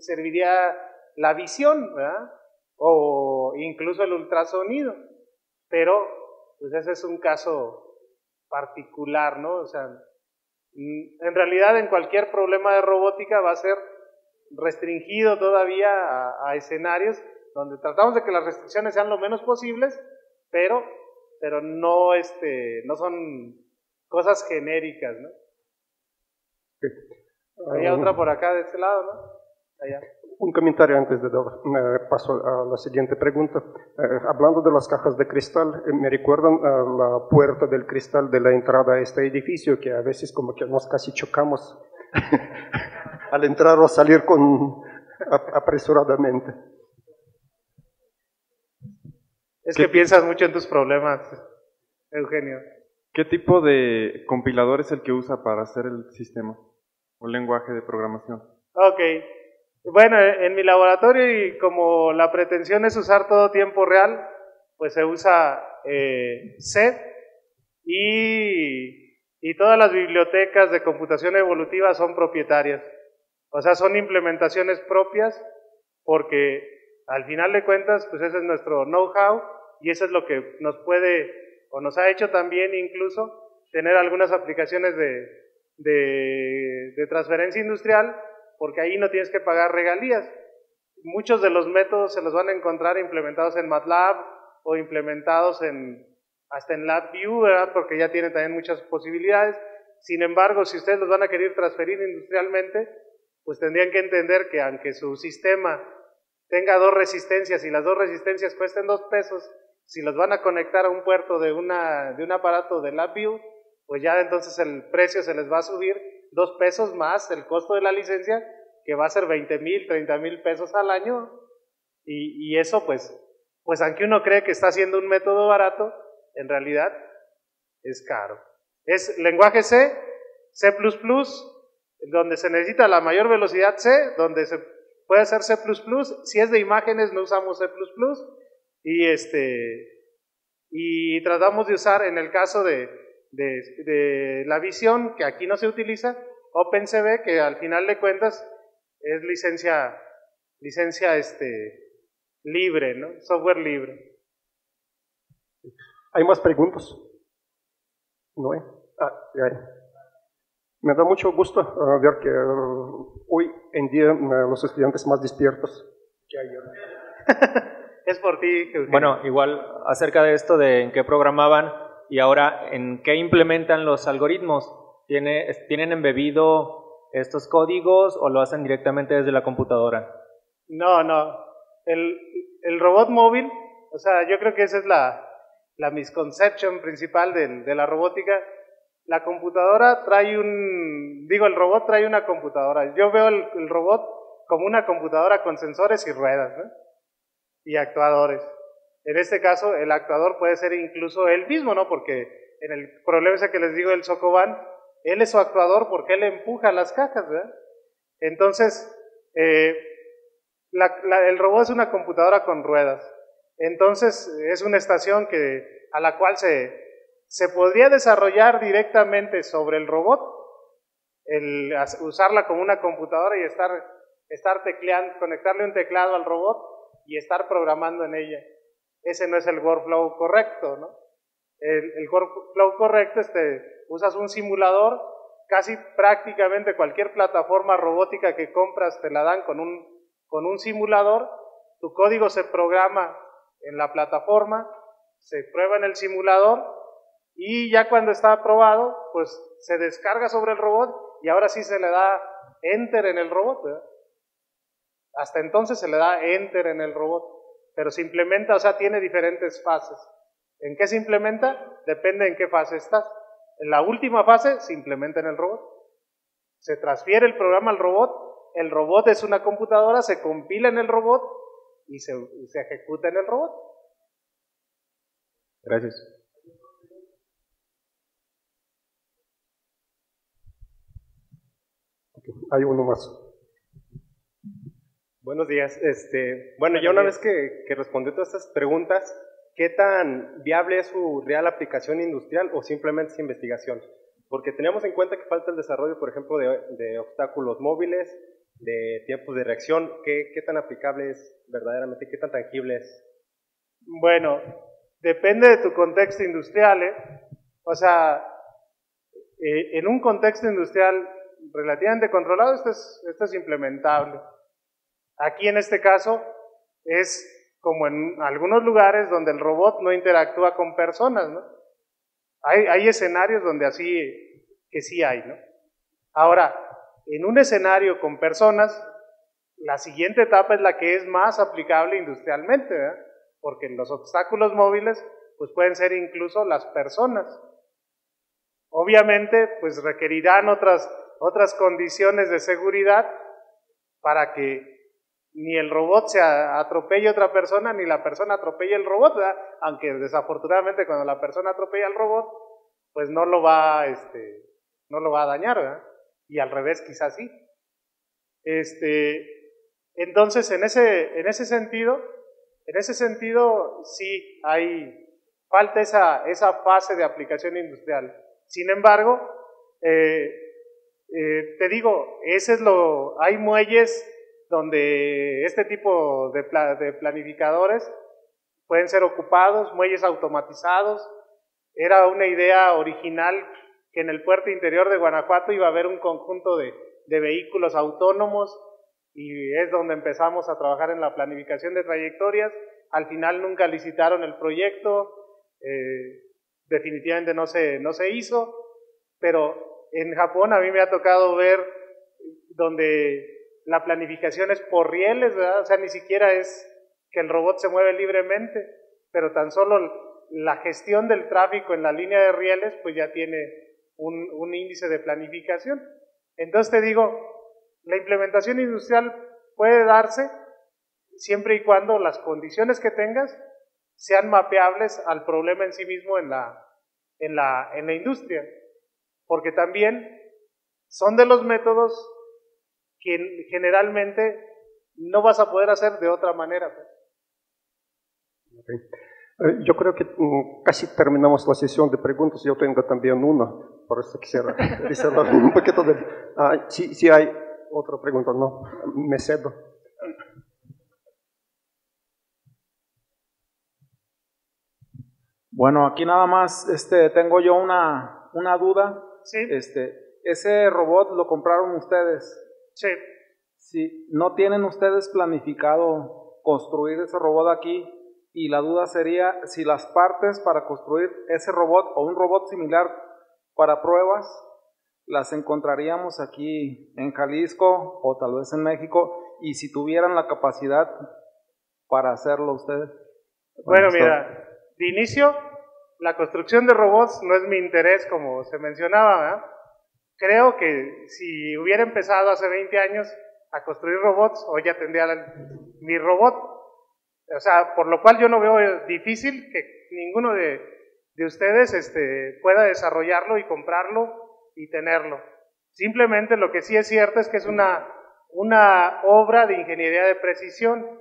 serviría la visión, ¿verdad? O incluso el ultrasonido, pero pues ese es un caso particular, ¿no? O sea, en realidad en cualquier problema de robótica va a ser restringido todavía a escenarios donde tratamos de que las restricciones sean lo menos posibles, pero no, no son cosas genéricas, ¿no? Sí. Había otra por acá de este lado, ¿no? Allá. Un comentario antes de dar paso a la siguiente pregunta. Hablando de las cajas de cristal, me recuerdan a la puerta del cristal de la entrada a este edificio, que a veces como que nos casi chocamos al entrar o salir apresuradamente. Es que piensas mucho en tus problemas, Eugenio. ¿Qué tipo de compilador es el que usa para hacer el sistema o lenguaje de programación? Ok. Bueno, en mi laboratorio, y como la pretensión es usar todo tiempo real, pues se usa C, y todas las bibliotecas de computación evolutiva son propietarias. O sea, son implementaciones propias, porque al final de cuentas, pues ese es nuestro know-how y eso es lo que nos puede, o nos ha hecho también incluso, tener algunas aplicaciones de transferencia industrial, porque ahí no tienes que pagar regalías. Muchos de los métodos se los van a encontrar implementados en MATLAB o implementados hasta en LabVIEW, ¿verdad? Porque ya tiene también muchas posibilidades. Sin embargo, si ustedes los van a querer transferir industrialmente, pues tendrían que entender que aunque su sistema tenga dos resistencias y las dos resistencias cuesten $2, si los van a conectar a un puerto de un aparato de LabVIEW, pues ya entonces el precio se les va a subir $2 más el costo de la licencia, que va a ser $20,000, $30,000 al año, y eso pues aunque uno cree que está haciendo un método barato, en realidad es caro. Es lenguaje C, C++, donde se necesita la mayor velocidad C, donde se puede hacer C++, si es de imágenes no usamos C++, y tratamos de usar en el caso de la visión, que aquí no se utiliza, OpenCV, que al final de cuentas es licencia libre, ¿no? Software libre. ¿Hay más preguntas? ¿No hay? Me da mucho gusto ver que hoy en día los estudiantes más despiertos que ayer. Es por ti, Eugenio. Bueno, igual acerca de esto de en qué programaban y ahora, ¿en qué implementan los algoritmos? ¿Tienen embebido estos códigos o lo hacen directamente desde la computadora? No. El robot móvil, o sea, yo creo que esa es la misconcepción principal de la robótica. La computadora trae el robot trae una computadora. Yo veo el robot como una computadora con sensores y ruedas, ¿no? Y actuadores. En este caso, el actuador puede ser incluso él mismo, ¿no? Porque en el problema ese que les digo del Socobán, él es su actuador porque él empuja las cajas, ¿verdad? Entonces, el robot es una computadora con ruedas. Entonces, es una estación a la cual se podría desarrollar directamente sobre el robot, usarla como una computadora y estar tecleando, conectarle un teclado al robot y estar programando en ella. Ese no es el workflow correcto, ¿no? El workflow correcto, usas un simulador, casi prácticamente cualquier plataforma robótica que compras te la dan con un simulador, tu código se programa en la plataforma, se prueba en el simulador y ya cuando está aprobado, pues se descarga sobre el robot y ahora sí se le da enter en el robot, ¿verdad? Hasta entonces se le da enter en el robot. Pero se implementa, o sea, tiene diferentes fases. ¿En qué se implementa? Depende en qué fase estás. En la última fase se implementa en el robot. Se transfiere el programa al robot, el robot es una computadora, se compila en el robot y se ejecuta en el robot. Gracias. Okay, hay uno más. Buenos días. Bueno, ya una vez que respondí todas estas preguntas, ¿qué tan viable es su real aplicación industrial o simplemente es investigación? Porque tenemos en cuenta que falta el desarrollo, por ejemplo, de obstáculos móviles, de tiempos de reacción. ¿Qué tan aplicable es verdaderamente? ¿Qué tan tangible es? Bueno, depende de tu contexto industrial, ¿eh? O sea, En un contexto industrial relativamente controlado, esto es implementable. Aquí en este caso es como en algunos lugares donde el robot no interactúa con personas, ¿no? Hay escenarios donde así, que sí hay, ¿no? Ahora, en un escenario con personas, la siguiente etapa es la que es más aplicable industrialmente, ¿verdad? Porque los obstáculos móviles pues pueden ser incluso las personas. Obviamente, pues requerirán otras condiciones de seguridad para que ni el robot se atropelle a otra persona, ni la persona atropelle al robot, ¿verdad? Aunque desafortunadamente cuando la persona atropella al robot, pues no lo va a dañar, ¿verdad? Y al revés quizás sí. Entonces, en ese sentido sí hay falta esa fase de aplicación industrial. Sin embargo, te digo, hay muelles donde este tipo de planificadores pueden ser ocupados, muelles automatizados. Era una idea original que en el puerto interior de Guanajuato iba a haber un conjunto de vehículos autónomos, y es donde empezamos a trabajar en la planificación de trayectorias. Al final nunca licitaron el proyecto, definitivamente no se hizo, pero en Japón a mí me ha tocado ver donde la planificación es por rieles, ¿verdad? O sea, ni siquiera es que el robot se mueve libremente, pero tan solo la gestión del tráfico en la línea de rieles pues ya tiene un índice de planificación. Entonces te digo, la implementación industrial puede darse siempre y cuando las condiciones que tengas sean mapeables al problema en sí mismo en la industria, porque también son de los métodos que generalmente no vas a poder hacer de otra manera. Okay. Yo creo que casi terminamos la sesión de preguntas. Yo tengo también una, por eso quisiera decirlo un poquito de... sí hay otra pregunta, no, me cedo. Bueno, aquí nada más tengo yo una duda. Sí. Ese robot lo compraron ustedes. Sí. Sí. ¿No tienen ustedes planificado construir ese robot aquí? Y la duda sería si las partes para construir ese robot o un robot similar para pruebas las encontraríamos aquí en Jalisco o tal vez en México, y si tuvieran la capacidad para hacerlo ustedes. Bueno, mira, de inicio... la construcción de robots no es mi interés, como se mencionaba, ¿verdad? Creo que si hubiera empezado hace 20 años a construir robots, hoy ya tendría mi robot. O sea, por lo cual yo no veo difícil que ninguno de ustedes pueda desarrollarlo y comprarlo y tenerlo. Simplemente lo que sí es cierto es que es una obra de ingeniería de precisión.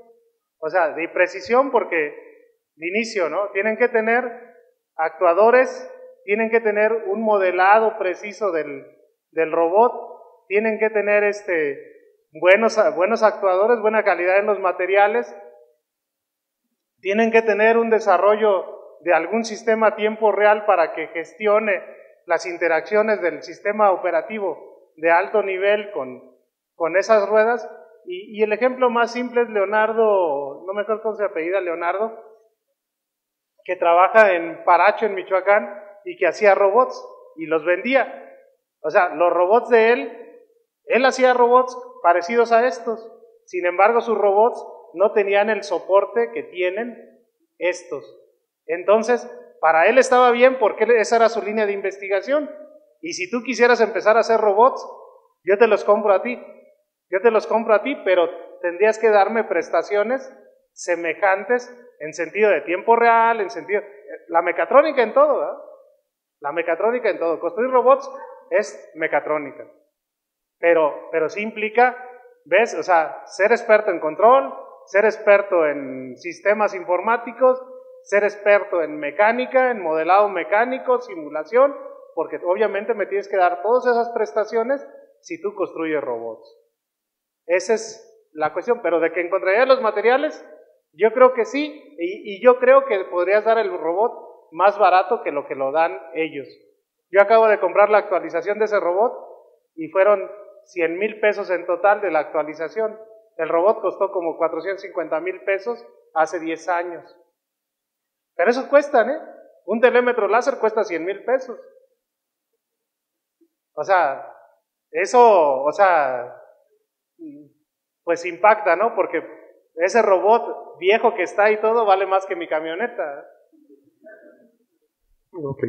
O sea, de precisión porque, de inicio, ¿no? Tienen que tener... actuadores, tienen que tener un modelado preciso del robot, tienen que tener buenos actuadores, buena calidad en los materiales, tienen que tener un desarrollo de algún sistema a tiempo real para que gestione las interacciones del sistema operativo de alto nivel con esas ruedas. Y el ejemplo más simple es Leonardo, no me acuerdo cómo se apellida, Leonardo, que trabaja en Paracho, en Michoacán, y que hacía robots y los vendía. O sea, los robots de él hacía robots parecidos a estos. Sin embargo, sus robots no tenían el soporte que tienen estos. Entonces, para él estaba bien porque esa era su línea de investigación. Y si tú quisieras empezar a hacer robots, yo te los compro a ti. Yo te los compro a ti, pero tendrías que darme prestaciones semejantes en sentido de tiempo real, en sentido... la mecatrónica en todo, ¿verdad? La mecatrónica en todo. Construir robots es mecatrónica. Pero sí implica, ¿ves? O sea, ser experto en control, ser experto en sistemas informáticos, ser experto en mecánica, en modelado mecánico, simulación, porque obviamente me tienes que dar todas esas prestaciones si tú construyes robots. Esa es la cuestión. Pero de que encontrarías los materiales... yo creo que sí, y yo creo que podrías dar el robot más barato que lo dan ellos. Yo acabo de comprar la actualización de ese robot y fueron 100 mil pesos en total de la actualización. El robot costó como 450 mil pesos hace 10 años. Pero esos cuestan, ¿eh? Un telémetro láser cuesta 100 mil pesos. O sea, eso, o sea, pues impacta, ¿no? Porque ese robot viejo que está y todo vale más que mi camioneta. Ok.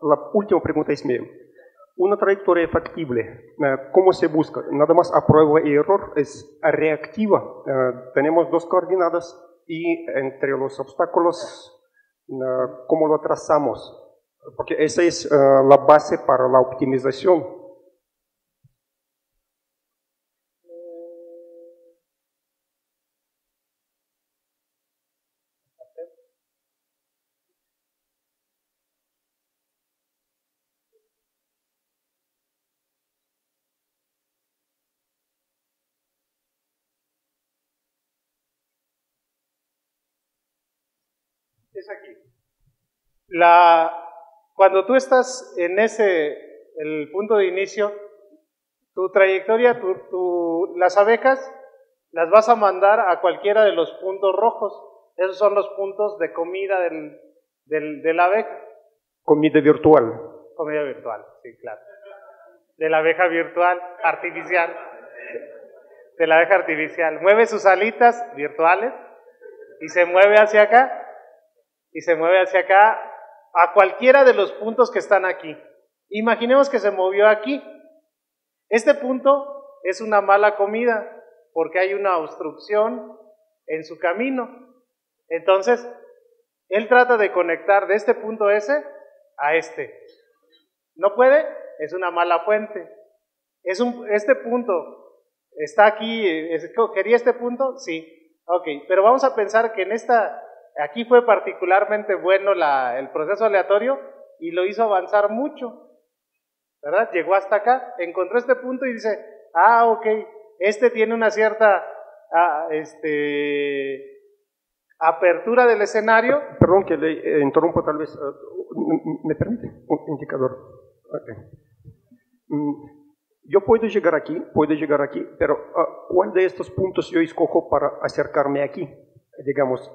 La última pregunta es mía. Una trayectoria factible, ¿cómo se busca? Nada más a prueba y error, es reactiva. Tenemos dos coordenadas y entre los obstáculos, ¿cómo lo trazamos? Porque esa es la base para la optimización. Es aquí. Cuando tú estás en el punto de inicio, tu trayectoria, las abejas las vas a mandar a cualquiera de los puntos rojos. Esos son los puntos de comida de la abeja. Comida virtual. Comida virtual, sí, claro. De la abeja virtual, artificial. De la abeja artificial. Mueve sus alitas virtuales y se mueve hacia acá. Y se mueve hacia acá a cualquiera de los puntos que están aquí. Imaginemos que se movió aquí. Este punto es una mala comida porque hay una obstrucción en su camino. Entonces, él trata de conectar de este punto S a este. No puede, es una mala fuente. Este punto está aquí, ¿quería este punto? Sí. Ok, pero vamos a pensar que en esta... Aquí fue particularmente bueno el proceso aleatorio y lo hizo avanzar mucho, ¿verdad? Llegó hasta acá, encontró este punto y dice, ah, ok, este tiene una cierta apertura del escenario. Perdón que le interrumpo tal vez, ¿me permite? Un indicador. Okay. Yo puedo llegar aquí, pero ¿cuál de estos puntos yo escojo para acercarme aquí? Digamos,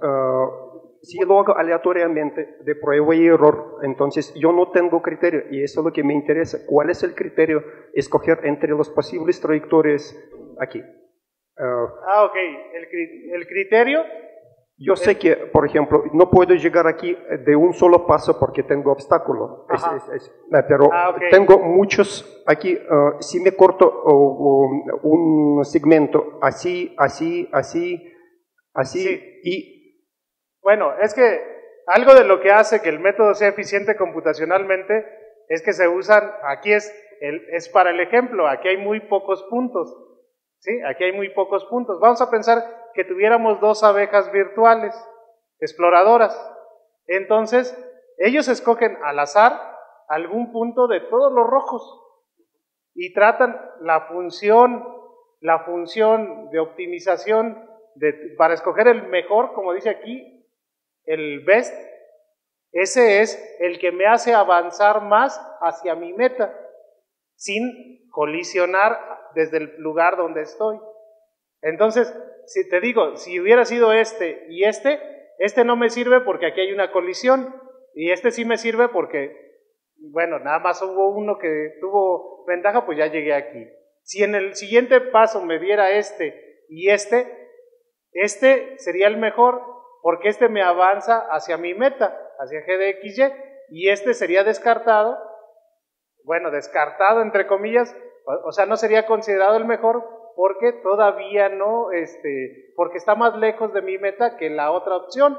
si lo hago aleatoriamente, de prueba y error, entonces yo no tengo criterio, y eso es lo que me interesa. ¿Cuál es el criterio? Escoger entre los posibles trayectorias aquí. Ok. ¿El criterio? Yo sé que, por ejemplo, no puedo llegar aquí de un solo paso porque tengo obstáculo. Pero okay. Tengo muchos aquí. Si me corto un segmento así, así, así, así, sí. Y bueno, es que algo de lo que hace que el método sea eficiente computacionalmente es que se usan, aquí es para el ejemplo, aquí hay muy pocos puntos, ¿sí? Aquí hay muy pocos puntos. Vamos a pensar que tuviéramos dos abejas virtuales, exploradoras. Entonces, ellos escogen al azar algún punto de todos los rojos y tratan la función de optimización para escoger el mejor, como dice aquí, el best. Ese es el que me hace avanzar más hacia mi meta, sin colisionar desde el lugar donde estoy. Entonces, si te digo, si hubiera sido este y este no me sirve porque aquí hay una colisión, y este sí me sirve porque, bueno, nada más hubo uno que tuvo ventaja, pues ya llegué aquí. Si en el siguiente paso me diera este y este sería el mejor porque este me avanza hacia mi meta, hacia GDXY, y este sería descartado, bueno, descartado entre comillas, o sea, no sería considerado el mejor porque todavía no, porque está más lejos de mi meta que la otra opción,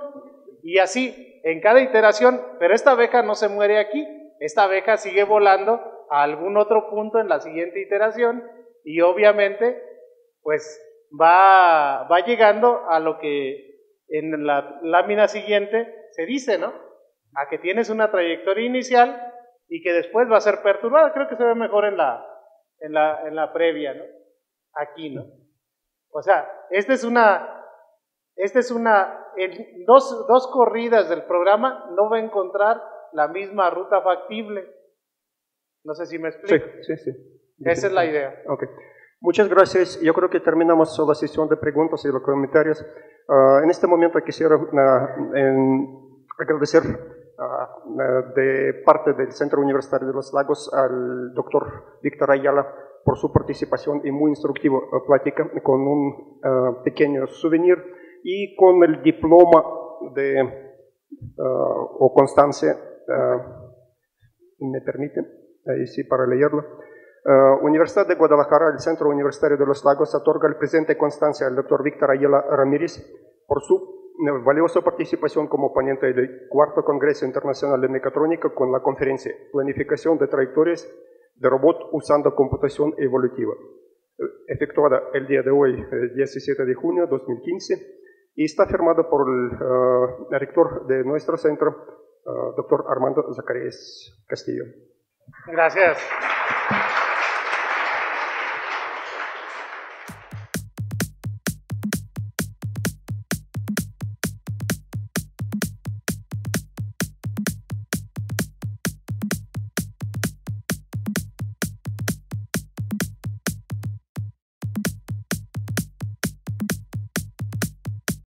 y así, en cada iteración. Pero esta abeja no se muere aquí, esta abeja sigue volando a algún otro punto en la siguiente iteración, y obviamente, pues, va llegando a lo que en la lámina siguiente se dice, ¿no? A que tienes una trayectoria inicial y que después va a ser perturbada. Creo que se ve mejor en la previa, ¿no? Aquí, ¿no? O sea, esta es una en dos corridas del programa no va a encontrar la misma ruta factible. No sé si me explico. Sí, sí, sí. Esa es la idea. Ok. Muchas gracias. Yo creo que terminamos la sesión de preguntas y los comentarios. En este momento quisiera agradecer de parte del Centro Universitario de Los Lagos al doctor Víctor Ayala por su participación y muy instructiva plática con un pequeño souvenir y con el diploma de, o constancia, me permiten, ahí sí para leerlo. Universidad de Guadalajara, el Centro Universitario de Los Lagos, otorga el presente constancia al doctor Víctor Ayala Ramírez por su valiosa participación como ponente del Cuarto Congreso Internacional de Mecatrónica con la conferencia Planificación de Trayectorias de Robot usando Computación Evolutiva, efectuada el día de hoy, 17 de junio de 2015, y está firmada por el rector de nuestro centro, doctor Armando Zacarías Castillo. Gracias.